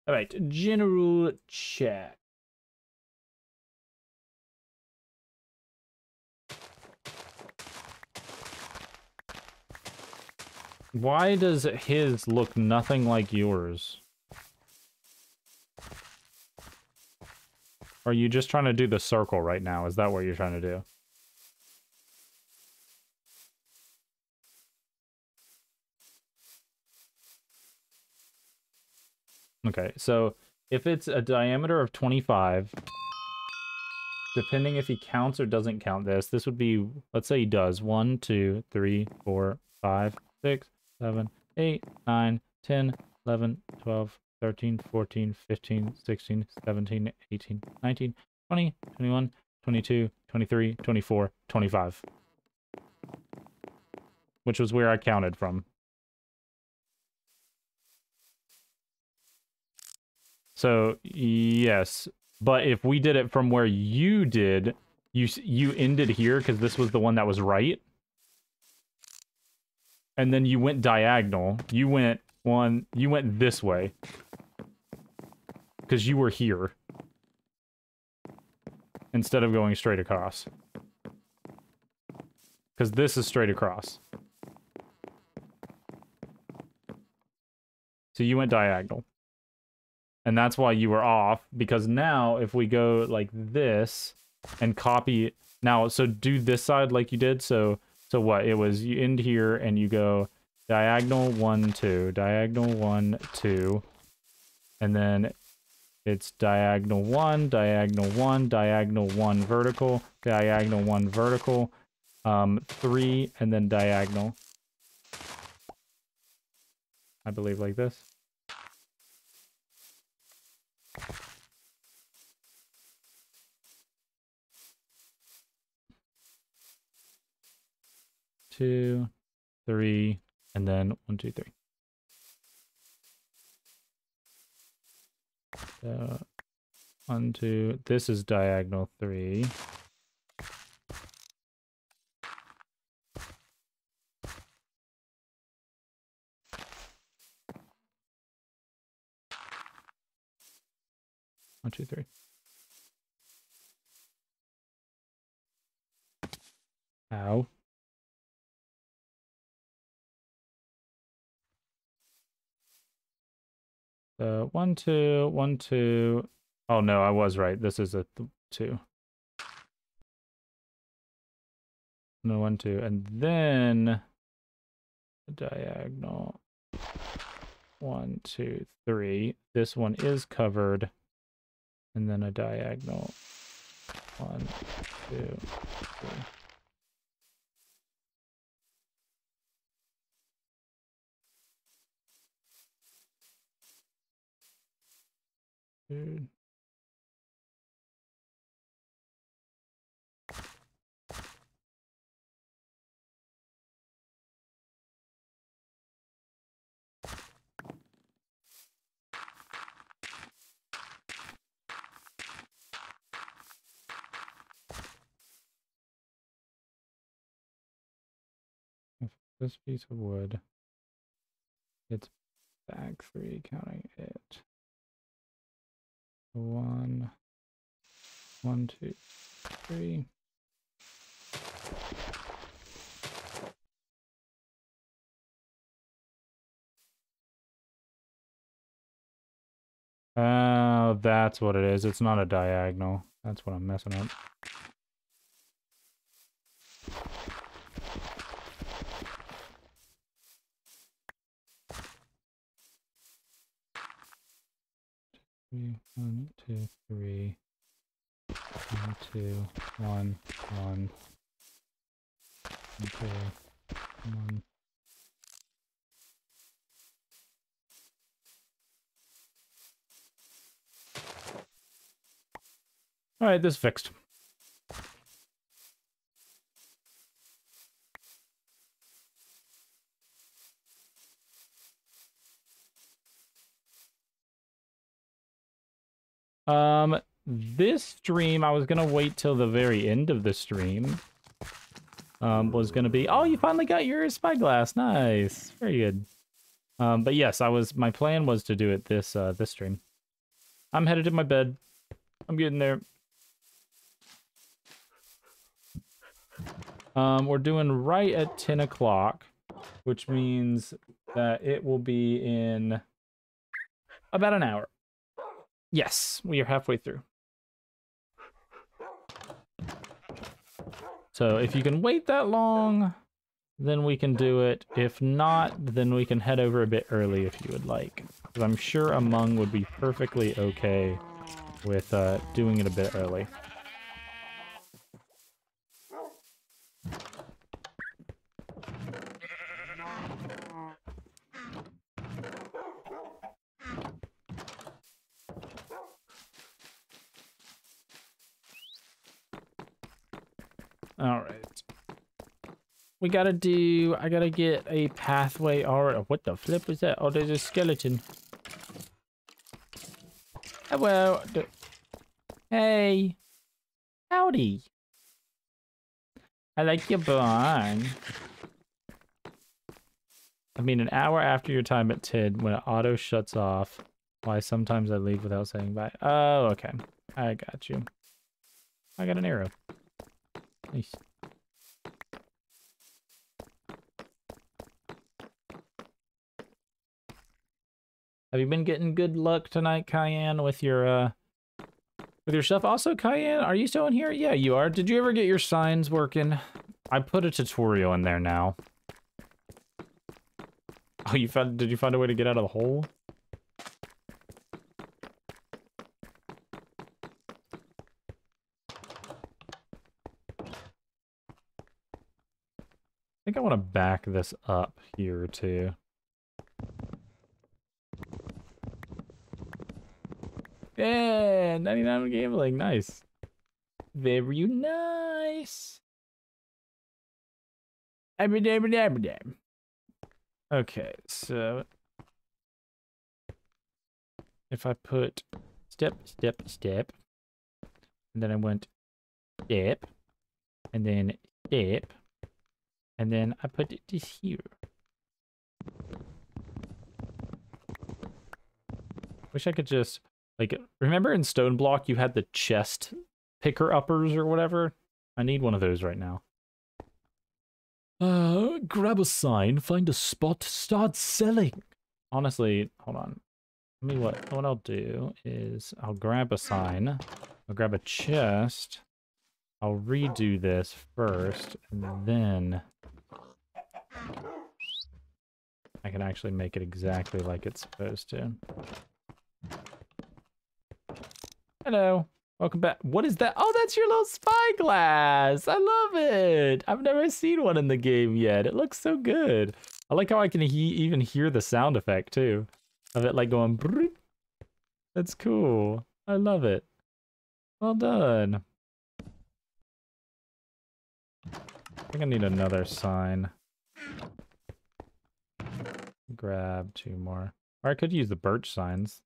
Alright, general chat. Why does his look nothing like yours? Are you just trying to do the circle right now? Is that what you're trying to do? Okay, so if it's a diameter of twenty-five, depending if he counts or doesn't count this, this would be, let's say he does, one, two, three, four, five, six, seven, eight, nine, ten, eleven, twelve, thirteen, fourteen, fifteen, sixteen, seventeen, eighteen, nineteen, twenty, twenty-one, twenty-two, twenty-three, twenty-four, twenty-five. Which was where I counted from. So, yes, but if we did it from where you did, you you ended here because this was the one that was right. And then you went diagonal. You went one, you went this way. Because you were here. Instead of going straight across. Because this is straight across. So you went diagonal. And that's why you were off, because now if we go like this and copy now, so do this side like you did. So, so what it was, you end here and you go diagonal one, two, diagonal one, two, and then it's diagonal one, diagonal one, diagonal one, vertical, diagonal one, vertical, um, three, and then diagonal. I believe like this. Two, three, and then one, two, three. So one, two, this is diagonal three. One, two, three. Ow. So one, two, one, two. Oh no, I was right. This is a th two. No, one, two, and then the diagonal. One, two, three. This one is covered. And then a diagonal. One, two, three. Dude. This piece of wood, it's back three, counting it. One, one, two, three. Oh, that's what it is. It's not a diagonal. That's what I'm messing up. One, two, three, one, two, one, one, two, one. All right, this is fixed. Um, this stream, I was gonna wait till the very end of the stream. Um, was gonna be, oh, you finally got your spyglass, nice, very good. Um, but yes, I was, my plan was to do it this, uh, this stream. I'm headed to my bed. I'm getting there. Um, we're doing right at ten o'clock, which means that it will be in about an hour. Yes, we are halfway through. So if you can wait that long, then we can do it. If not, then we can head over a bit early if you would like. Because I'm sure Among would be perfectly okay with uh, doing it a bit early. All right, we gotta do, I gotta get a pathway. All right, what the flip was that? Oh, there's a skeleton. Hello. Hey. Howdy. I like your barn. I mean, an hour after your time at T I D, when it auto shuts off, why sometimes I leave without saying bye. Oh, okay. I got you. I got an arrow. Nice. Have you been getting good luck tonight, Cayenne, with your uh with your stuff? Also, Cayenne, are you still in here? Yeah, you are. Did you ever get your signs working? I put a tutorial in there now. Oh, you found did you find a way to get out of the hole? I think I want to back this up here, too. Yeah, ninety-nine gambling, nice. Very nice. Abadabadabadab. Okay, so if I put step, step, step, and then I went step, and then step, and then I put this here. Wish I could just, like, remember in Stone Block you had the chest picker uppers or whatever? I need one of those right now. Uh, grab a sign, find a spot, start selling. Honestly, hold on. Let me what, what I'll do is I'll grab a sign, I'll grab a chest, I'll redo this first, and then I can actually make it exactly like it's supposed to. Hello, welcome back. What is that? Oh, that's your little spyglass. I love it. I've never seen one in the game yet. It looks so good. I like how I can he even hear the sound effect too of it, like going brrr. That's cool. I love it. Well done. I think I need another sign. Grab two more. Or I could use the birch signs.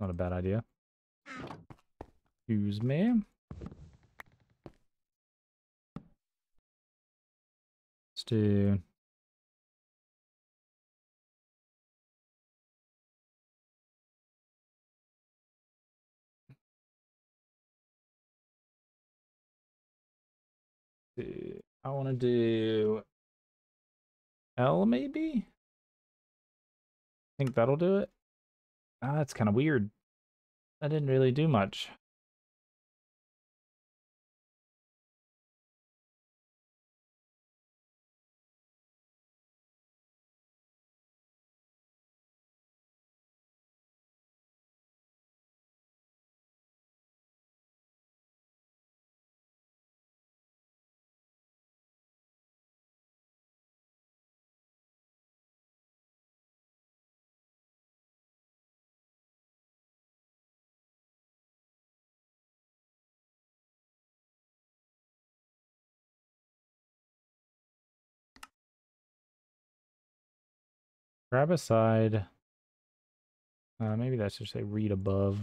Not a bad idea. Excuse me. Let's do... I want to do L, maybe? I think that'll do it. Ah, that's kind of weird. That didn't really do much. Grab a side. Uh, maybe that's just a read above.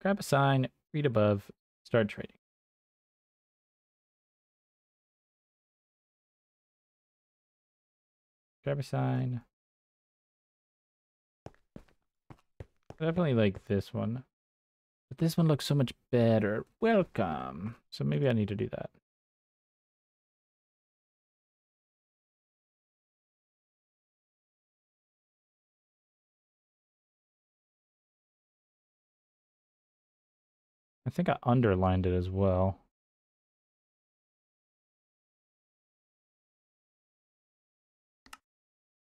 Grab a sign, read above, start trading. Grab a sign. Definitely like this one. But this one looks so much better. Welcome. So maybe I need to do that. I think I underlined it as well.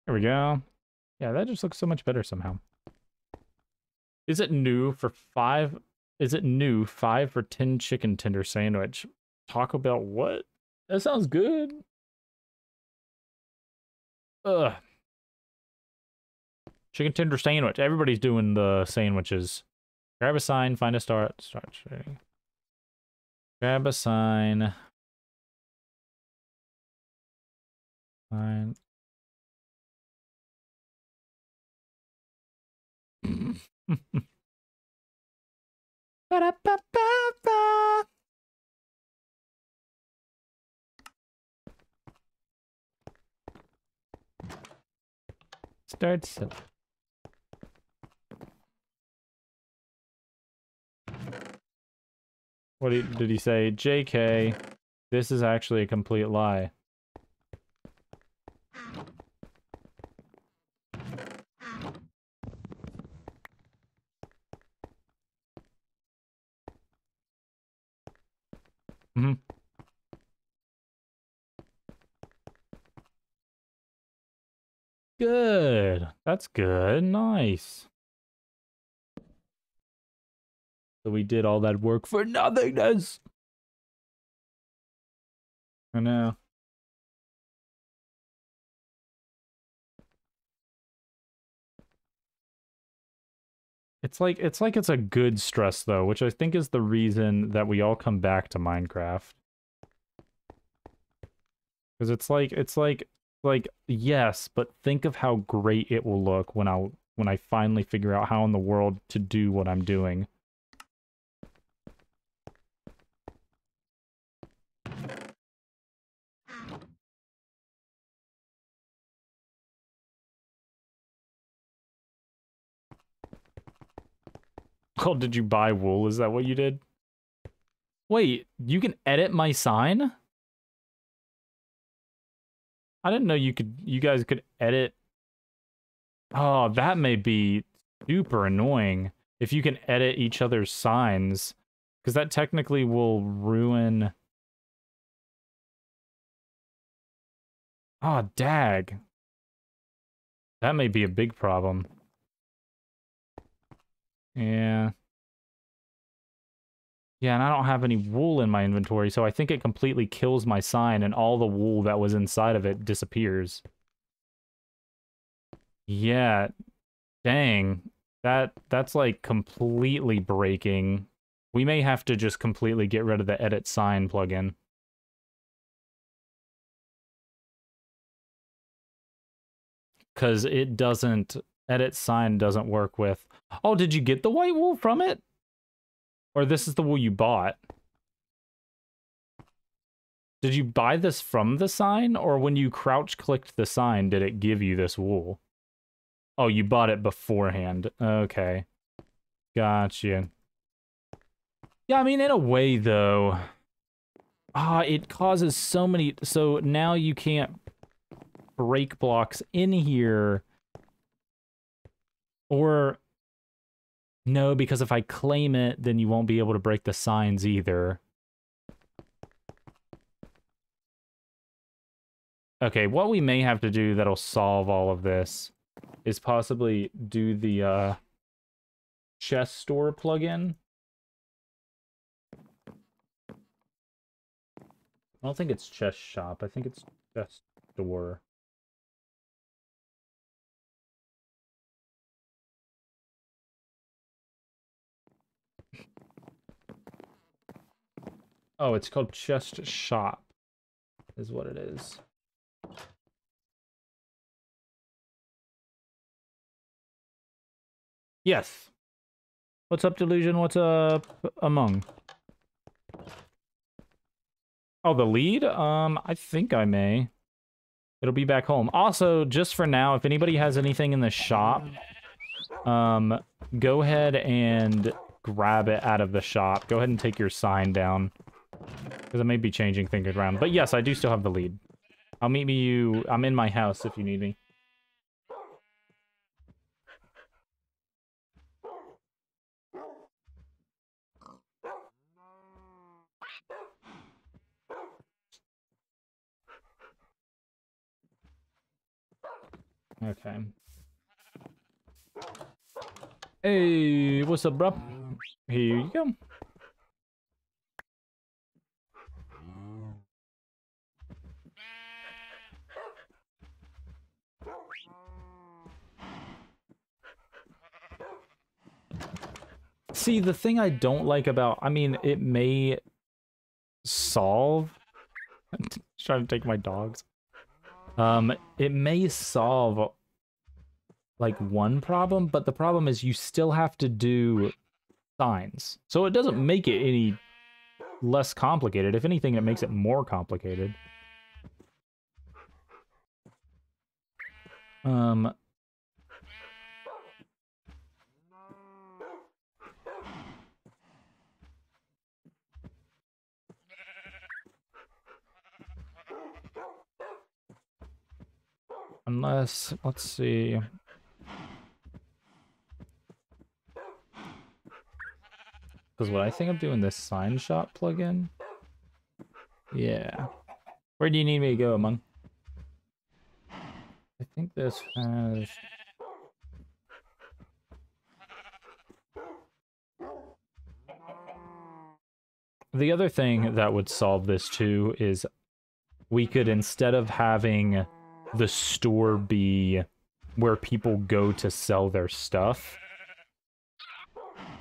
There we go. Yeah, that just looks so much better somehow. Is it new for five? Is it new five for ten chicken tender sandwich? Taco Bell, what? That sounds good. Ugh. Chicken tender sandwich. Everybody's doing the sandwiches. Grab a sign, find a start, start trading. Grab a sign. Sign. Ba-da-ba-ba-ba. Starts up. What did he say? J K, this is actually a complete lie. Mm-hmm. Good. That's good. Nice. So we did all that work for nothingness. I know. It's like it's like it's a good stress though, which I think is the reason that we all come back to Minecraft. Because it's like it's like like yes, but think of how great it will look when I when I finally figure out how in the world to do what I'm doing. Oh, did you buy wool? Is that what you did? Wait, you can edit my sign? I didn't know you could. You guys could edit. Oh, that may be super annoying if you can edit each other's signs, because that technically will ruin. Ah, dag. That may be a big problem. Yeah. Yeah, and I don't have any wool in my inventory, so I think it completely kills my sign and all the wool that was inside of it disappears. Yeah. Dang. That that's like completely breaking. We may have to just completely get rid of the edit sign plugin. Cause it doesn't edit sign doesn't work with. Oh, did you get the white wool from it? Or this is the wool you bought? Did you buy this from the sign? Or when you crouch clicked the sign, did it give you this wool? Oh, you bought it beforehand. Okay. Gotcha. Yeah, I mean, in a way, though. Ah, it causes so many. So now you can't break blocks in here. Or... No, because if I claim it, then you won't be able to break the signs either. Okay, what we may have to do that'll solve all of this is possibly do the uh, chest store plugin. I don't think it's chest shop. I think it's chest store. Oh, it's called Chest Shop, is what it is. Yes. What's up, Delusion? What's up, Among? Oh, the lead? Um, I think I may. It'll be back home. Also, just for now, if anybody has anything in the shop, um, go ahead and grab it out of the shop. Go ahead and take your sign down. Because I may be changing things around. But yes, I do still have the lead. I'll meet you... I'm in my house if you need me. Okay. Hey, what's up, bro? Here you go. See, the thing I don't like about... I mean, it may solve... I'm trying to take my dogs. Um, it may solve, like, one problem, but the problem is you still have to do signs. So it doesn't make it any less complicated. If anything, it makes it more complicated. Um... Unless, let's see. Because what I think I'm doing this sign shop plugin. Yeah. Where do you need me to go, Among? I think this has. The other thing that would solve this too is we could, instead of having the store be where people go to sell their stuff,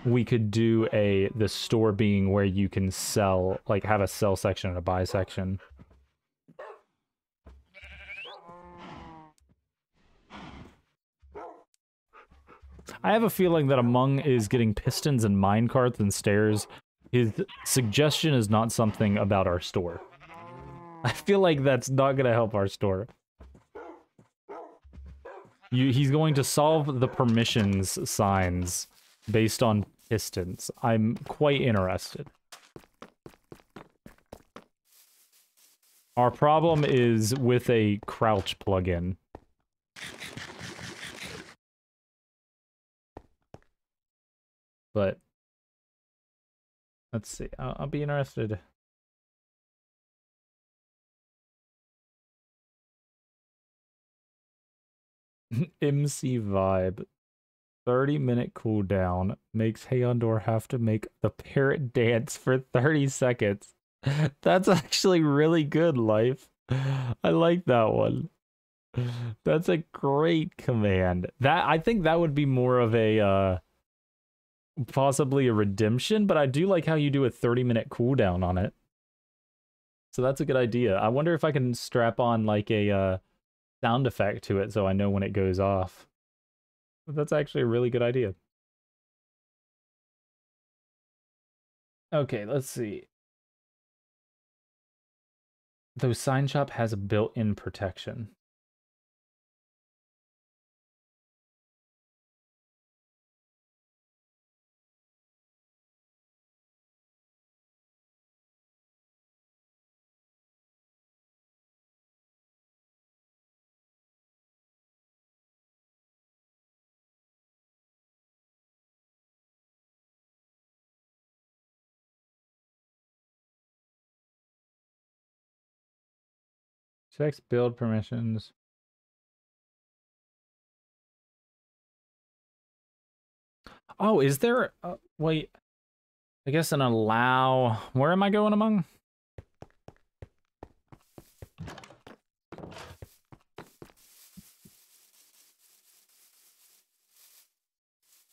we could do a the store being where you can sell, like have a sell section and a buy section. I have a feeling that Among is getting pistons and mine carts and stairs. His suggestion is not something about our store. I feel like that's not going to help our store. You, he's going to solve the permissions signs based on pistons. I'm quite interested. Our problem is with a crouch plugin. But let's see. I'll, I'll be interested. M C vibe. thirty minute cooldown makes Haondoor have to make the parrot dance for thirty seconds. That's actually really good, Life. I like that one. That's a great command. That I think that would be more of a uh possibly a redemption, but I do like how you do a thirty minute cooldown on it. So that's a good idea. I wonder if I can strap on like a uh, sound effect to it so I know when it goes off. But that's actually a really good idea. Okay, let's see. Though Sign Shop has a built-in protection. Checks build permissions. Oh, is there... Uh, wait. I guess an allow... Where am I going among?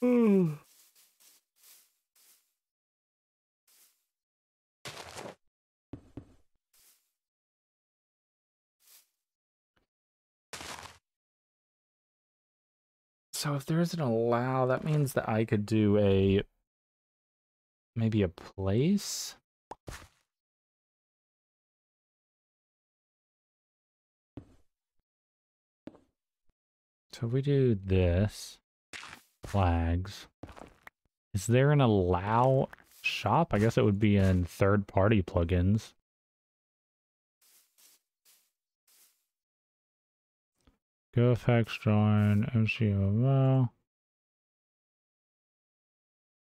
Hmm. So if there isn't an allow, that means that I could do a, maybe a place? So we do this, flags. Is there an allow shop? I guess it would be in third-party plugins. Go effects, join, M C allow.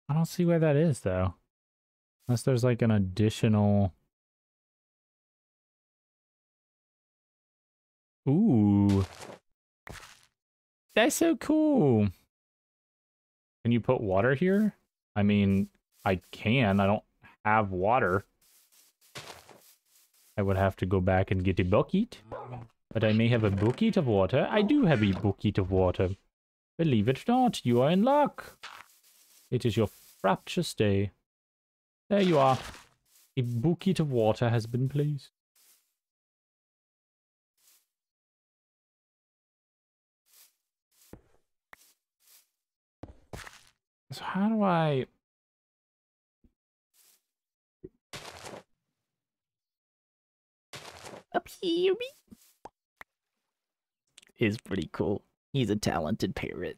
I don't see where that is, though. Unless there's like an additional... Ooh. That's so cool. Can you put water here? I mean, I can. I don't have water. I would have to go back and get a bucket. But I may have a bucket of water. I do have a bucket of water. Believe it or not, you are in luck. It is your fraptious day. There you are. A bucket of water has been placed. So how do I... Up here we... is pretty cool. He's a talented parrot.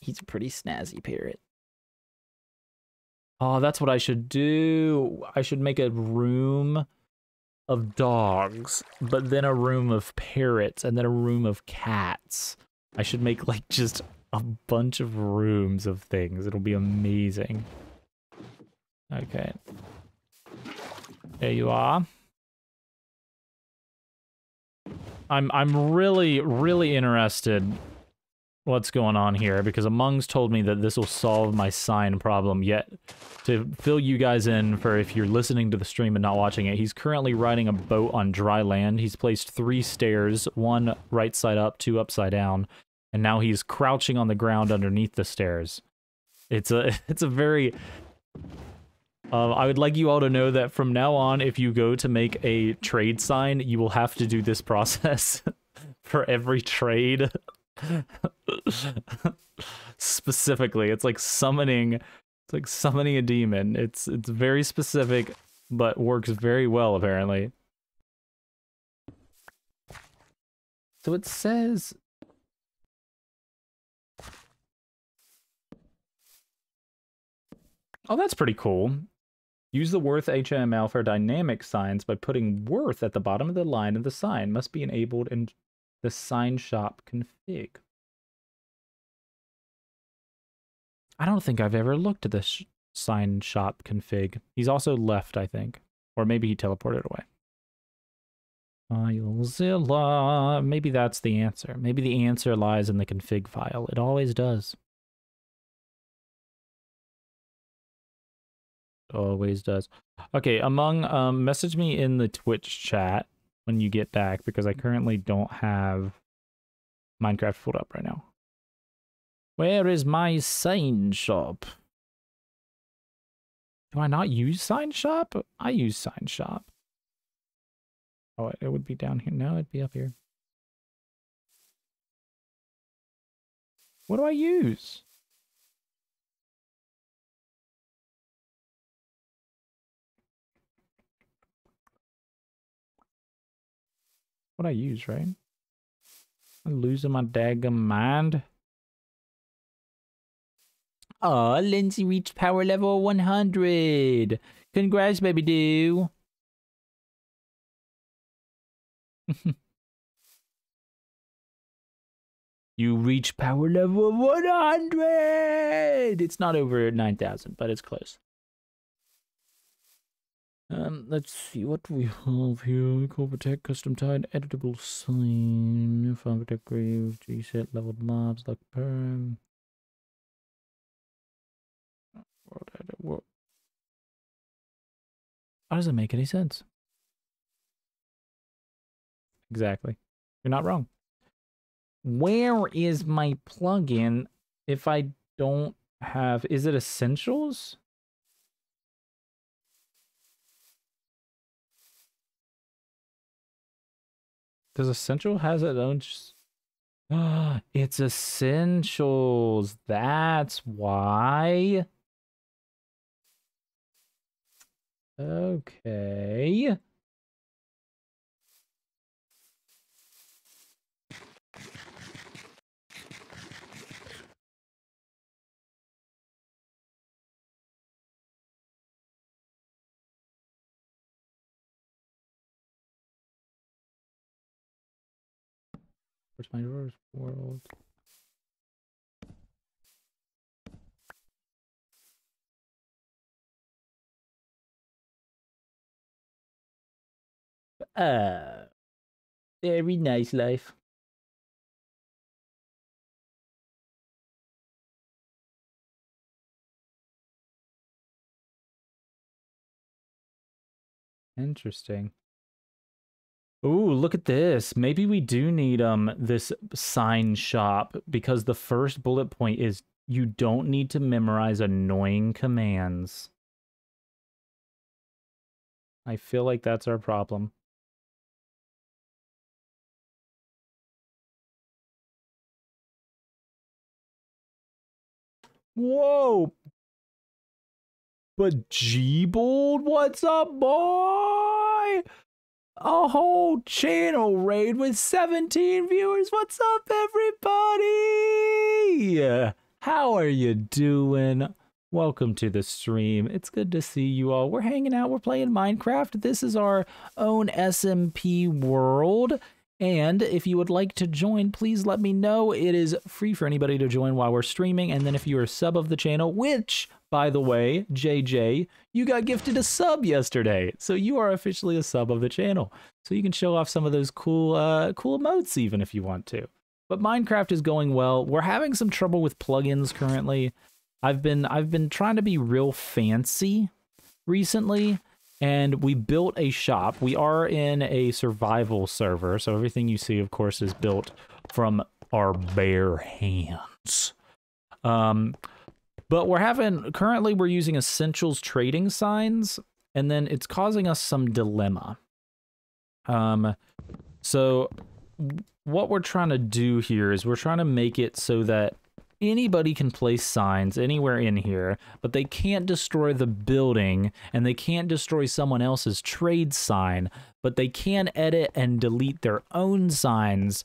He's a pretty snazzy parrot. Oh, that's what I should do. I should make a room of dogs, but then a room of parrots, and then a room of cats. I should make, like, just a bunch of rooms of things. It'll be amazing. Okay. There you are. I'm I'm really, really interested what's going on here, because Among's told me that this will solve my sign problem. Yet, to fill you guys in for if you're listening to the stream and not watching it, he's currently riding a boat on dry land. He's placed three stairs, one right side up, two upside down, and now he's crouching on the ground underneath the stairs. It's a, it's a very... Uh, I would like you all to know that from now on, if you go to make a trade sign, you will have to do this process for every trade. Specifically, it's like summoning, it's like summoning a demon. It's it's very specific, but works very well apparently. So it says. Oh, that's pretty cool. Use the worth H M L for dynamic signs by putting worth at the bottom of the line of the sign. Must be enabled in the sign shop config. I don't think I've ever looked at the sh sign shop config. He's also left, I think. Or maybe he teleported away. FileZilla. Maybe that's the answer. Maybe the answer lies in the config file. It always does. Always does. Okay, Among, um, message me in the Twitch chat when you get back, because I currently don't have Minecraft pulled up right now. Where is my sign shop? Do I not use sign shop? I use sign shop. Oh, it would be down here. No, it'd be up here. What do I use? What I use, right? I'm losing my daggum mind. Aw, Lindsay reached power level one hundred. Congrats, Babadoo. You reach power level one hundred. It's not over nine thousand, but it's close. Um, let's see what we have here. Call protect, custom tied, editable sign, farm protect grave, G-set, leveled mobs, luck perm. World edit, world. How does it make any sense? Exactly. You're not wrong. Where is my plugin if I don't have... Is it Essentials? Does Essential has its own? Ah, it's Essentials. That's why. Okay. Where's my world? Uh, very nice life. Interesting. Ooh, look at this. Maybe we do need um this sign shop, because the first bullet point is you don't need to memorize annoying commands. I feel like that's our problem. Whoa! But G-Bold, what's up, boy? A whole channel raid with seventeen viewers. What's up, everybody? How are you doing? Welcome to the stream. It's good to see you all. We're hanging out. We're playing Minecraft. This is our own S M P world. And if you would like to join, please let me know. It is free for anybody to join while we're streaming. And then if you're a sub of the channel, which... By the way, J J, you got gifted a sub yesterday, so you are officially a sub of the channel. So you can show off some of those cool, uh, cool emotes even if you want to. but Minecraft is going well. We're having some trouble with plugins currently. I've been I've been trying to be real fancy recently, and we built a shop. We are in a survival server, so everything you see, of course, is built from our bare hands. Um, but we're having currently we're using essentials trading signs, and then it's causing us some dilemma. Um, so what we're trying to do here is we're trying to make it so that anybody can place signs anywhere in here, but they can't destroy the building, and they can't destroy someone else's trade sign, but they can edit and delete their own signs.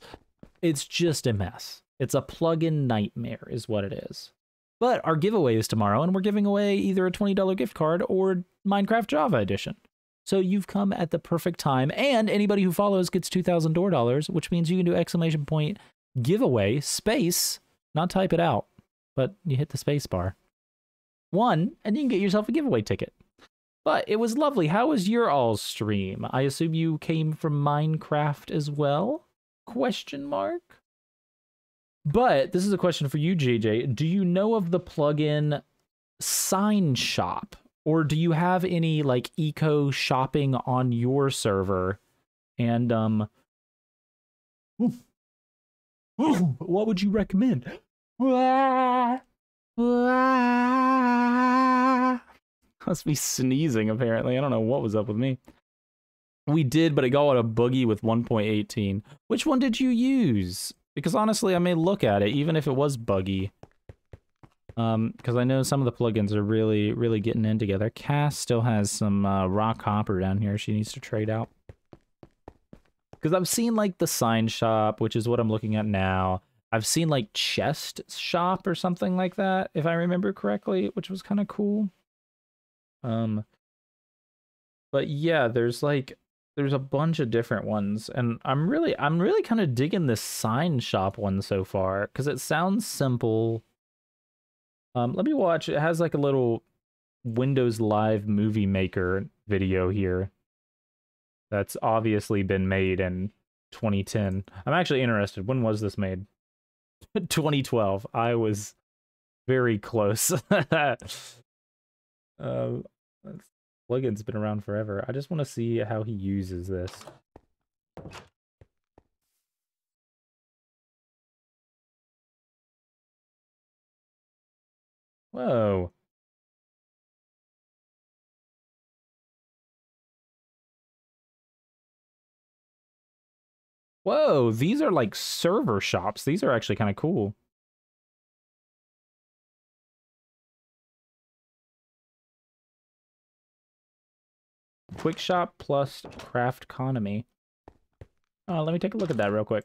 It's just a mess. It's a plugin nightmare is what it is. But our giveaway is tomorrow, and we're giving away either a twenty dollar gift card or Minecraft Java Edition. So you've come at the perfect time, and anybody who follows gets two thousand dollars, which means you can do exclamation point giveaway space, not type it out, but you hit the space bar. One, and you can get yourself a giveaway ticket. But it was lovely. How was your all's stream? I assume you came from Minecraft as well? Question mark. But this is a question for you, J J. Do you know of the plugin Sign Shop? Or do you have any like eco shopping on your server? And um, ooh, ooh, what would you recommend? Must be sneezing apparently. I don't know what was up with me. We did, but it got a boogie with one point eighteen. Which one did you use? Because honestly, I may look at it even if it was buggy. Um, because I know some of the plugins are really, really getting in together. Cass still has some uh, rock hopper down here she needs to trade out. Because I've seen, like, the sign shop, which is what I'm looking at now. I've seen, like, chest shop or something like that, if I remember correctly, which was kind of cool. Um, but yeah, there's, like, there's a bunch of different ones. And I'm really, I'm really kind of digging this sign shop one so far, because it sounds simple. Um, let me watch. It has like a little Windows Live Movie Maker video here that's obviously been made in twenty ten. I'm actually interested. When was this made? twenty twelve. I was very close. uh, plugin's been around forever. I just want to see how he uses this. Whoa. Whoa, these are like server shops. These are actually kind of cool. Quick shop plus craft economy. Oh, let me take a look at that real quick.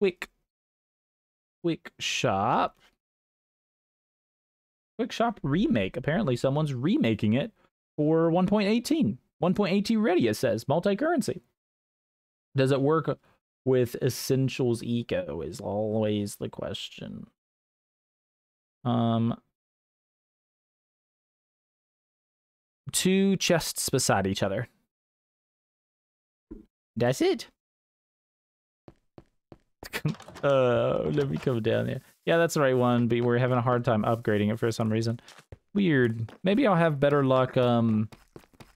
Quick. Quick shop. Quick shop remake. Apparently someone's remaking it for one point eighteen. one point eighteen ready, it says. Multi-currency. Does it work with Essentials Eco is always the question. Um, two chests beside each other. That's it. uh, let me come down here. Yeah, that's the right one, but we're having a hard time upgrading it for some reason. Weird. Maybe I'll have better luck um,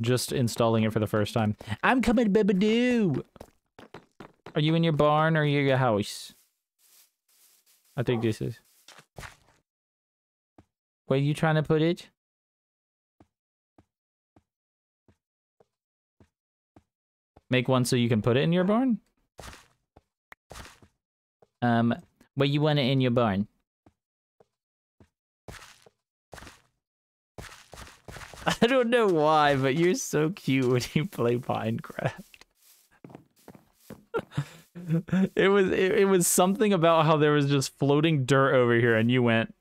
just installing it for the first time. I'm coming, Babadoo! Are you in your barn or are you in your house? I think this is. Where are you trying to put it? Make one so you can put it in your barn? Um... But you want it in your barn. I don't know why, but you're so cute when you play Minecraft. it was it, it was something about how there was just floating dirt over here, and you went,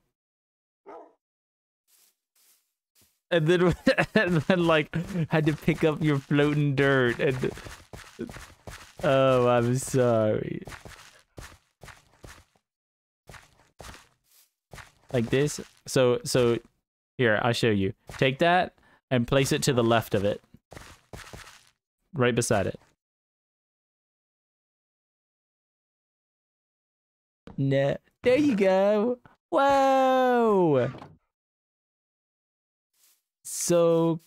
and then and then like had to pick up your floating dirt, and oh, I'm sorry. Like this. So, so here, I'll show you. Take that and place it to the left of it. Right beside it. No. There you go. Whoa. So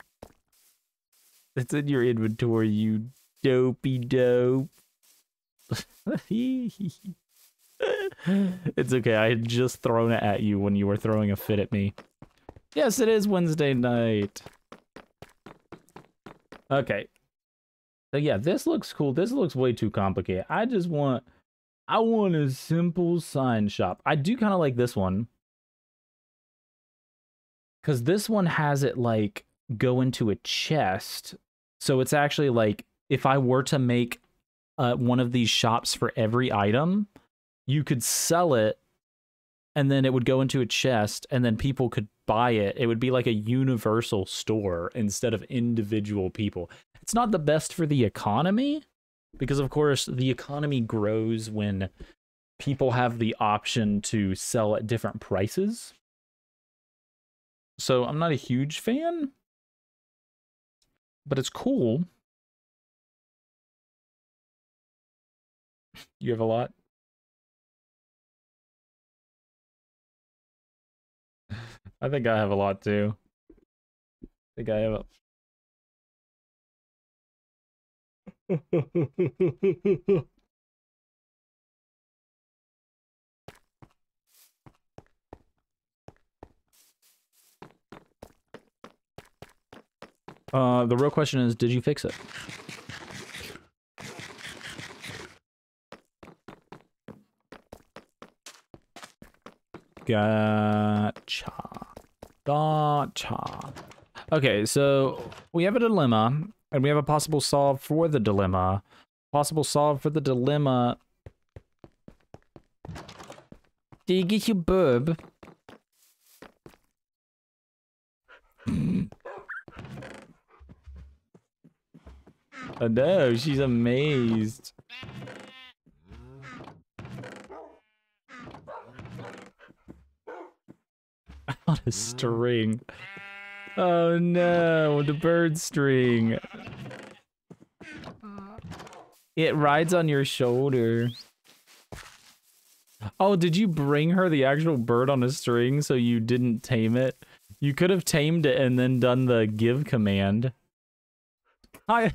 that's in your inventory, you dopey dope. It's okay. I had just thrown it at you when you were throwing a fit at me. Yes, it is Wednesday night. Okay. So yeah, this looks cool. This looks way too complicated. I just want, I want a simple sign shop. I do kind of like this one. Because this one has it like go into a chest. So it's actually like, if I were to make uh, one of these shops for every item, you could sell it and then it would go into a chest and then people could buy it. It would be like a universal store instead of individual people. It's not the best for the economy because, of course, the economy grows when people have the option to sell at different prices. So I'm not a huge fan, but it's cool. You have a lot? I think I have a lot too. I think I have a... uh, the real question is, did you fix it? Gotcha. Gotcha. Okay, so we have a dilemma, and we have a possible solve for the dilemma. Possible solve for the dilemma. Do you get your burb? Oh no, she's amazed. Not a string. Oh no, the bird string. It rides on your shoulder. Oh, did you bring her the actual bird on a string so you didn't tame it? You could have tamed it and then done the give command. I...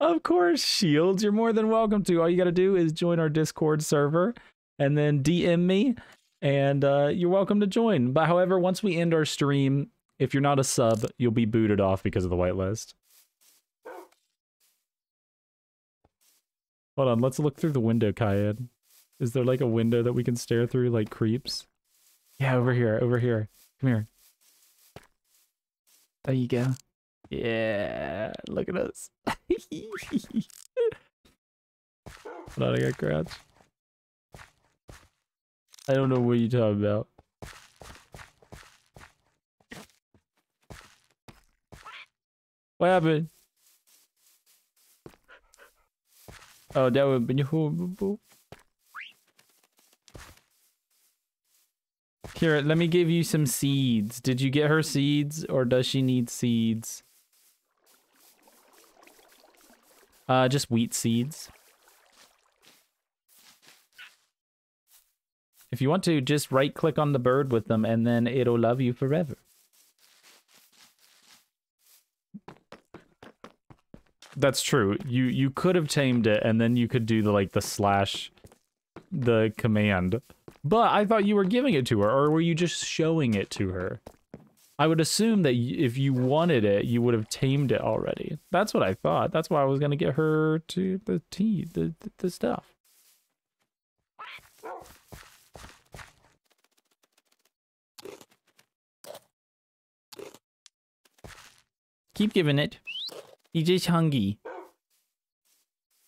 Of course, Shields, you're more than welcome to. All you gotta do is join our Discord server and then D M me, and uh, you're welcome to join. But however, once we end our stream, if you're not a sub, you'll be booted off because of the whitelist. Hold on, let's look through the window, Cayenne. Is there like a window that we can stare through like creeps? Yeah, over here, over here. Come here. There you go. Yeah, look at us. Hold on, I got crouch. I don't know what you're talking about. What happened? Oh, that would have been horrible. Here, let me give you some seeds. Did you get her seeds or does she need seeds? Uh, just wheat seeds. If you want to, just right-click on the bird with them, and then it'll love you forever. That's true. You you could have tamed it, and then you could do the like the slash, the command. But I thought you were giving it to her, or were you just showing it to her? I would assume that if you wanted it, you would have tamed it already. That's what I thought. That's why I was going to get her to the tea, the, the, the stuff. Keep giving it. He's just hungry.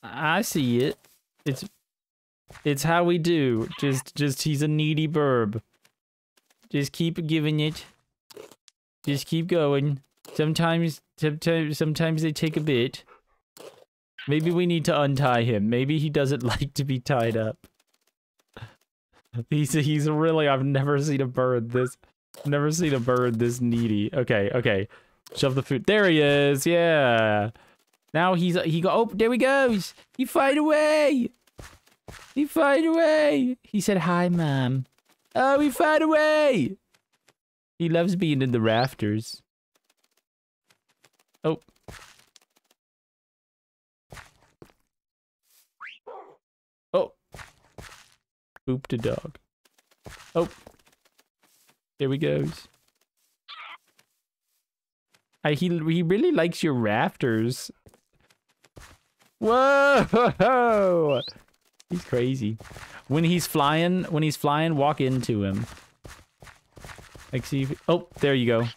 I see it. It's it's how we do. Just, just he's a needy burb. Just keep giving it. Just keep going. Sometimes, sometimes, sometimes they take a bit. Maybe we need to untie him. Maybe he doesn't like to be tied up. He's he's really. I've never seen a bird this. Never seen a bird this needy. Okay, okay. Shove the food. There he is. Yeah. Now he's he got oh there he goes. He fade away. He fade away. He said hi, ma'am. Oh, he fade away. He loves being in the rafters. Oh. Oh. Booped a dog. Oh. There he goes. I, he, he really likes your rafters. Whoa! He's crazy. When he's flying, when he's flying, walk into him. Like, see if, oh, there you go.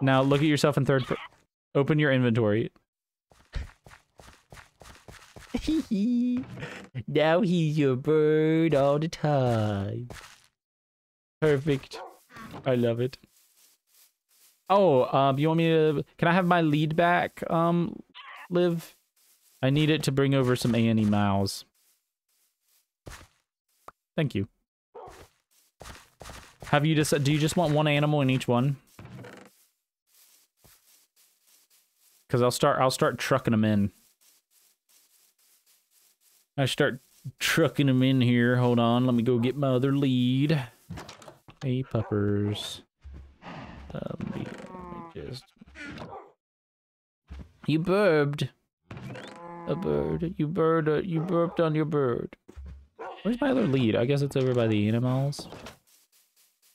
Now look at yourself in third. Open your inventory. Now he's your bird all the time. Perfect. I love it. Oh, um, you want me to... Can I have my lead back, um, Liv? I need it to bring over some A and E miles. Thank you. Have you just... Do you just want one animal in each one? Because I'll start... I'll start trucking them in. I start trucking them in here. Hold on. Let me go get my other lead. Hey, puppers. Let me just... You burped. A bird. You bird. Uh, you burped on your bird. Where's my other lead? I guess it's over by the animals.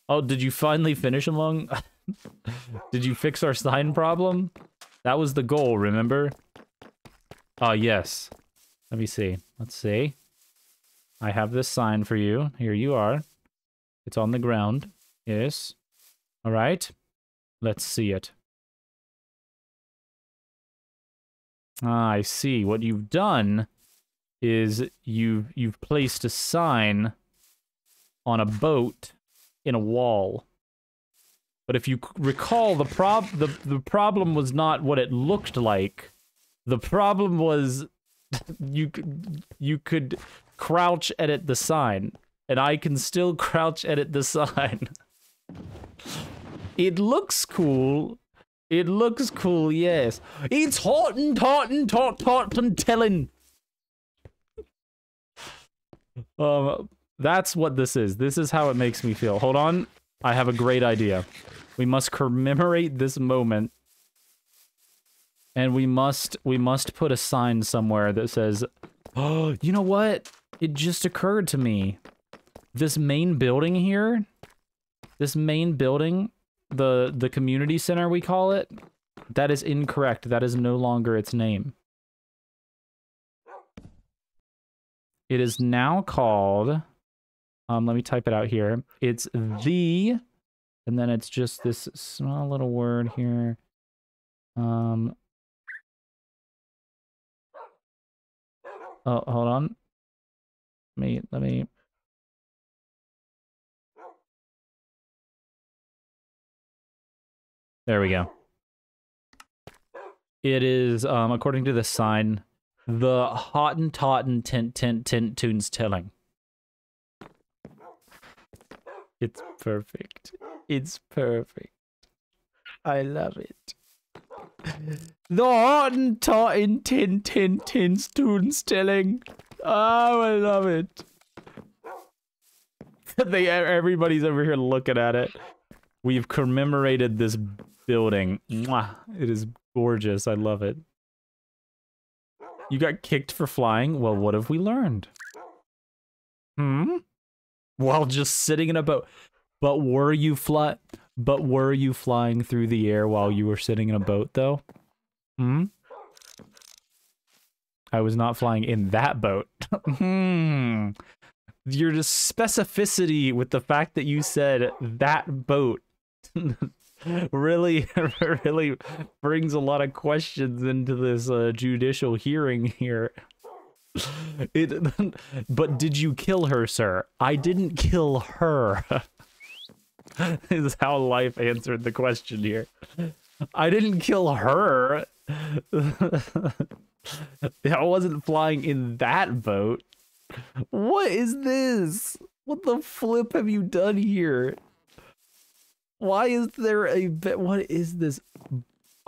Oh, did you finally finish Among? Did you fix our sign problem? That was the goal, remember? Oh, yes. Let me see. Let's see. I have this sign for you. Here you are. It's on the ground. Yes. All right. Let's see it. Ah, I see. What you've done is you've, you've placed a sign on a boat in a wall. But if you recall, the, prob the, the problem was not what it looked like. The problem was you, you could crouch edit the sign. And I can still crouch edit the sign. It looks cool. It looks cool, yes. It's hot and hot and hot, hot and telling. Um, that's what this is. This is how it makes me feel. Hold on. I have a great idea. We must commemorate this moment. And we must, we must put a sign somewhere that says, oh, you know what? It just occurred to me. This main building here, this main building, the the community center we call it, that is incorrect. That is no longer its name. It is now called, um, let me type it out here. It's the, and then it's just this small little word here. Um, oh, hold on. Let me, let me. There we go. It is, um, according to the sign, the Hottentotten Tent Tent Tent Tunes Telling. It's perfect. It's perfect. I love it. The Hottentotten Tent Tent Tent Tunes Telling. Oh, I love it. They, everybody's over here looking at it. We've commemorated this building. Mwah. It is gorgeous. I love it. You got kicked for flying? Well, what have we learned? Hmm? While just sitting in a boat. But were you fly- But were you flying through the air while you were sitting in a boat, though? Hmm? I was not flying in that boat. Hmm. Your specificity with the fact that you said that boat really, really brings a lot of questions into this uh, judicial hearing here. It, but did you kill her, sir? I didn't kill her. Is how Life answered the question here. I didn't kill her. I wasn't flying in that boat. What is this? What the flip have you done here? Why is there a bit? What is this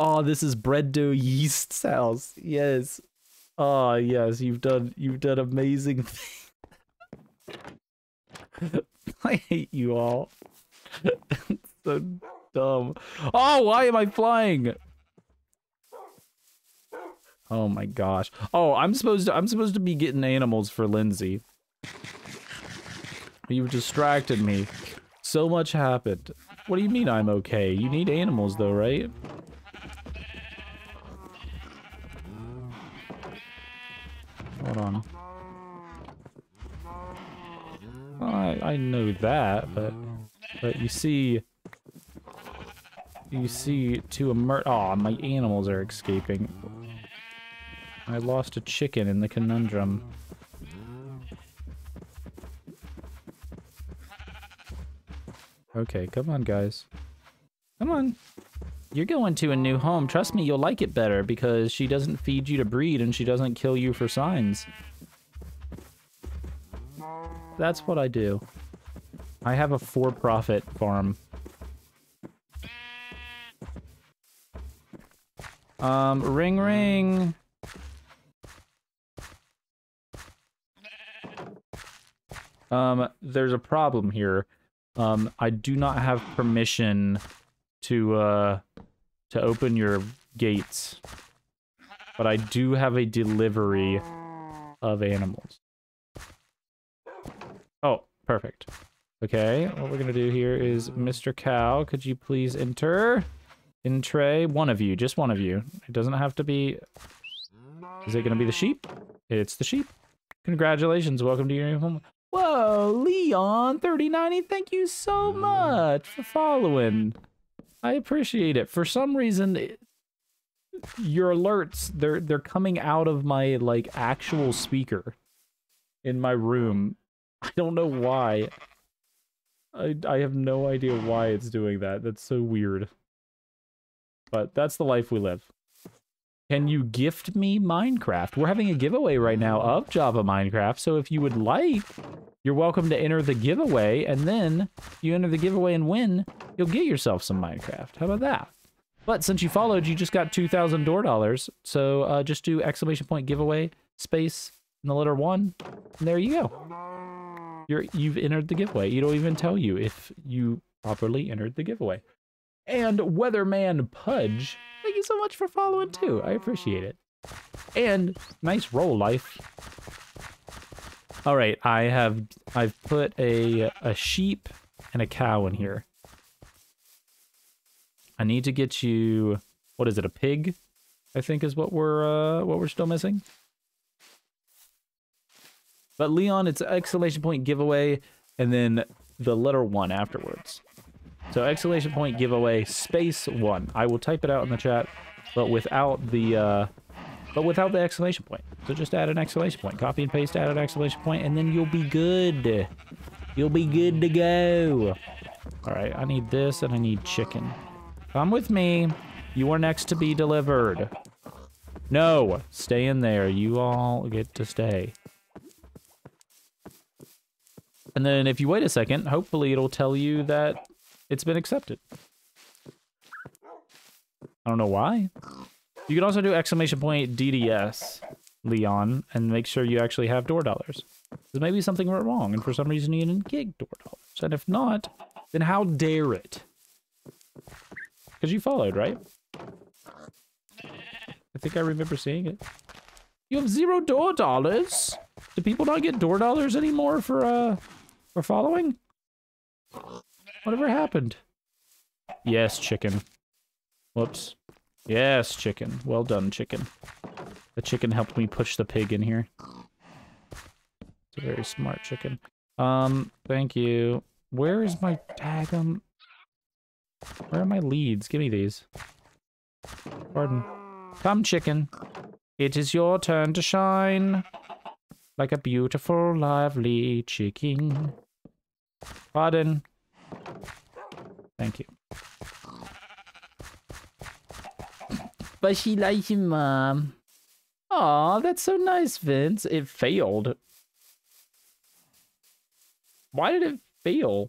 Oh, this is Bread-Dough Yeast House. Yes. Oh, yes, you've done you've done amazing things. I hate you all. It's so dumb. Oh, why am I flying? Oh my gosh. Oh, I'm supposed to I'm supposed to be getting animals for Lindsay. You've distracted me. So much happened. What do you mean I'm okay? You need animals though, right? Hold on. I I know that, but but you see you see to emerge. Aw, my animals are escaping. I lost a chicken in the conundrum. Okay, come on, guys. Come on. You're going to a new home. Trust me, you'll like it better because she doesn't feed you to breed and she doesn't kill you for signs. That's what I do. I have a for-profit farm. Um, ring ring. Um, there's a problem here. Um, I do not have permission to, uh, to open your gates. But I do have a delivery of animals. Oh, perfect. Okay, what we're gonna do here is, Mister Cow, could you please enter? Entray? One of you, just one of you. It doesn't have to be... Is it gonna be the sheep? It's the sheep. Congratulations, welcome to your new home. Whoa, Leon thirty ninety, thank you so much for following. I appreciate it. For some reason, it, your alerts, they're they're coming out of my, like, actual speaker in my room. I don't know why. I, I have no idea why it's doing that. That's so weird. But that's the life we live. Can you gift me Minecraft? We're having a giveaway right now of Java Minecraft, so if you would like, you're welcome to enter the giveaway, and then you enter the giveaway and win, you'll get yourself some Minecraft. How about that? But since you followed, you just got two thousand door dollars, so uh, just do exclamation point giveaway, space, and the letter one, and there you go. You're, you've entered the giveaway. It'll even tell you if you properly entered the giveaway. And Weatherman Pudge, thank you so much for following too. I appreciate it. And nice roll, Life. All right, I have I've put a a sheep and a cow in here. I need to get you, what is it, a pig? I think is what we're uh, what we're still missing. But Leon, it's exclamation point giveaway, and then the letter one afterwards. So exclamation point giveaway space one. I will type it out in the chat, but without the uh, but without the exclamation point. So just add an exclamation point. Copy and paste, add an exclamation point, and then you'll be good. You'll be good to go. All right, I need this and I need chicken. Come with me. You are next to be delivered. No, stay in there. You all get to stay. And then if you wait a second, hopefully it'll tell you that it's been accepted. I don't know why. You can also do exclamation point D D S, Leon, and make sure you actually have door dollars. Because maybe something went wrong, and for some reason you didn't get door dollars. And if not, then how dare it? Because you followed, right? I think I remember seeing it. You have zero door dollars? Do people not get door dollars anymore for, uh, for following? Whatever happened? Yes, chicken. Whoops. Yes, chicken. Well done, chicken. The chicken helped me push the pig in here. It's a very smart chicken. Um, thank you. Where is my daggum? Where are my leads? Give me these. Pardon. Come, chicken. It is your turn to shine. Like a beautiful, lively chicken. Pardon. Thank you. But she likes you, Mom. Aw, that's so nice, Vince. It failed. Why did it fail?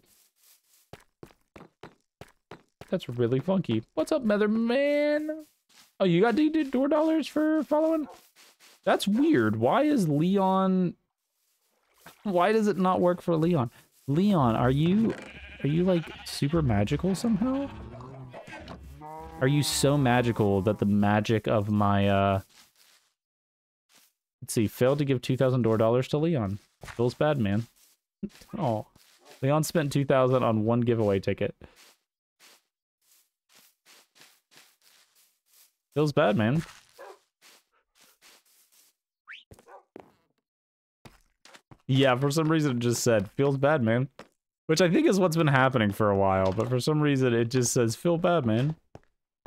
That's really funky. What's up, Mother Man? Oh, you got did door dollars for following? That's weird. Why is Leon... Why does it not work for Leon? Leon, are you... Are you, like, super magical somehow? Are you so magical that the magic of my, uh... Let's see, failed to give two thousand door dollars to Leon. Feels bad, man. Oh, Leon spent two thousand on one giveaway ticket. Feels bad, man. Yeah, for some reason it just said, feels bad, man. Which I think is what's been happening for a while, but for some reason it just says, feel bad, man.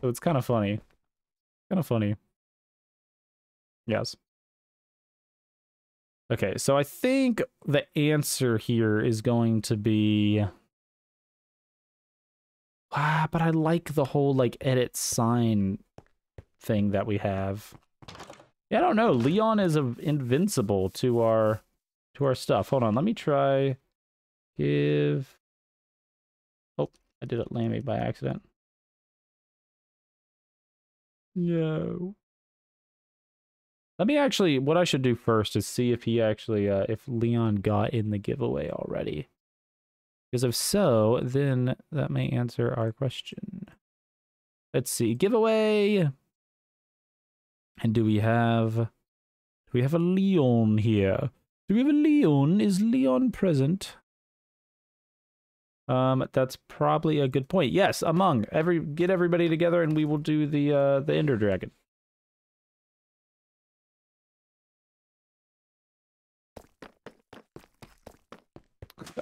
So it's kind of funny. Kind of funny. Yes. Okay, so I think the answer here is going to be... Ah, but I like the whole, like, edit sign thing that we have. Yeah, I don't know. Leon is invincible to our, to our stuff. Hold on, let me try... Give. Oh, I did it Lammy by accident. No. Let me actually, what I should do first is see if he actually, uh, if Leon got in the giveaway already. Because if so, then that may answer our question. Let's see, giveaway. And do we have, do we have a Leon here? Do we have a Leon? Is Leon present? Um, that's probably a good point. Yes, among every get everybody together and we will do the uh the Ender Dragon.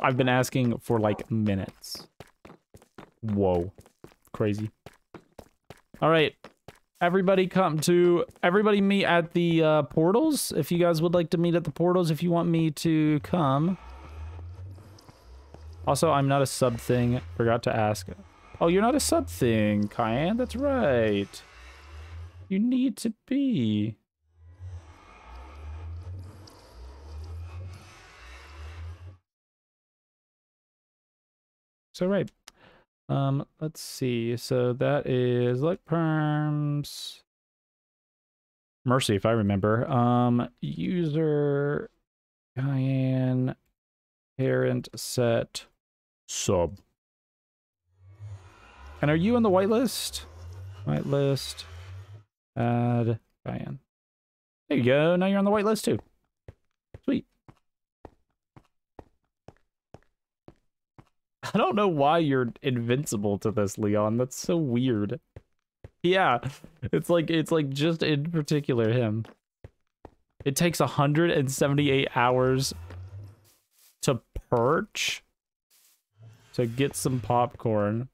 I've been asking for like minutes. Whoa. Crazy. All right. Everybody come to everybody meet at the uh portals. If you guys would like to meet at the portals, if you want me to come. Also, I'm not a sub thing. Forgot to ask. Oh, you're not a sub thing, Cayenne. That's right. You need to be. So right. Um, let's see. So that is like perms. Mercy, if I remember. Um, user Cayenne parent set. Sub. And are you on the whitelist? Whitelist. Add Cayenne. There you go. Now you're on the whitelist too. Sweet. I don't know why you're invincible to this, Leon. That's so weird. Yeah. It's like, it's like just in particular him. It takes one hundred seventy-eight hours to perch. To get some popcorn.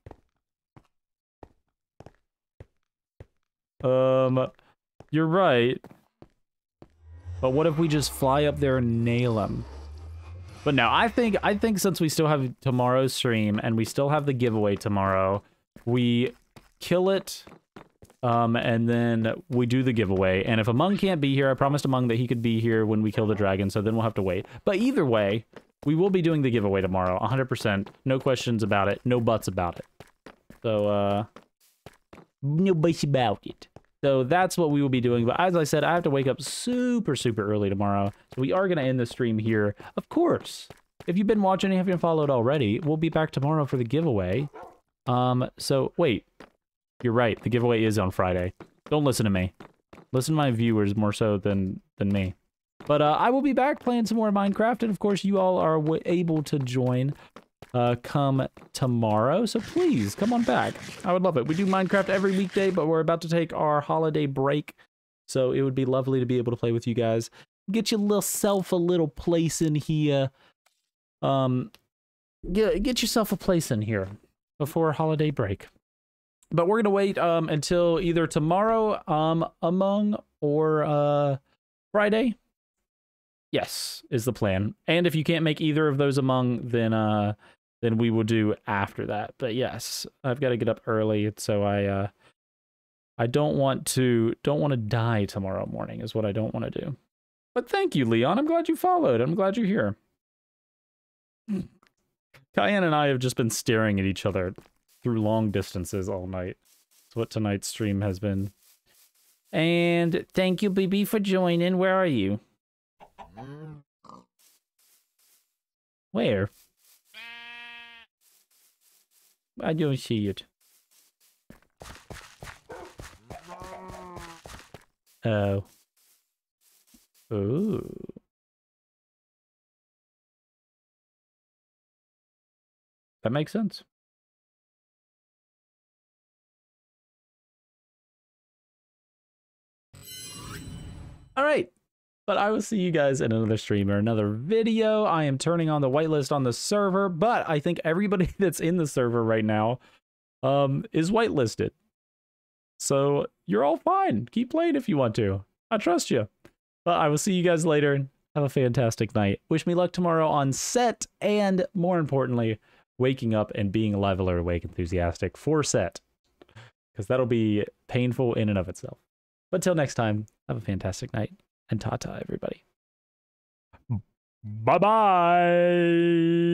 Um, you're right. But what if we just fly up there and nail them? But no, I think I think since we still have tomorrow's stream and we still have the giveaway tomorrow, we kill it, um, and then we do the giveaway. And if Among can't be here, I promised Among that he could be here when we kill the dragon, so then we'll have to wait. But either way... We will be doing the giveaway tomorrow, one hundred percent. No questions about it, no buts about it. So, uh... no buts about it. So that's what we will be doing, but as I said, I have to wake up super, super early tomorrow. So we are going to end the stream here. Of course! If you've been watching and haven't followed already, we'll be back tomorrow for the giveaway. Um, so, wait. You're right, the giveaway is on Friday. Don't listen to me. Listen to my viewers more so than, than me. But uh, I will be back playing some more Minecraft, and of course you all are w able to join uh, come tomorrow, so please, come on back. I would love it. We do Minecraft every weekday, but we're about to take our holiday break, so it would be lovely to be able to play with you guys. Get your little self a little place in here. Um, get, get yourself a place in here before holiday break. But we're going to wait um, until either tomorrow, um, Among, or uh, Friday. Yes, is the plan. And if you can't make either of those Among, then uh, then we will do after that. But yes, I've got to get up early, so I uh, I don't want to don't want to die tomorrow morning is what I don't want to do. But thank you, Leon. I'm glad you followed. I'm glad you're here. Cayenne and I have just been staring at each other through long distances all night. That's what tonight's stream has been. And thank you, B B, for joining. Where are you? Where? I don't see it. Oh. Ooh. That makes sense. All right, but I will see you guys in another stream or another video. I am turning on the whitelist on the server, but I think everybody that's in the server right now um, is whitelisted. So you're all fine. Keep playing if you want to. I trust you. But I will see you guys later. Have a fantastic night. Wish me luck tomorrow on set, and more importantly, waking up and being a live, alert, awake, enthusiastic for set, because that'll be painful in and of itself. But till next time, have a fantastic night, and ta-ta, everybody. Bye-bye!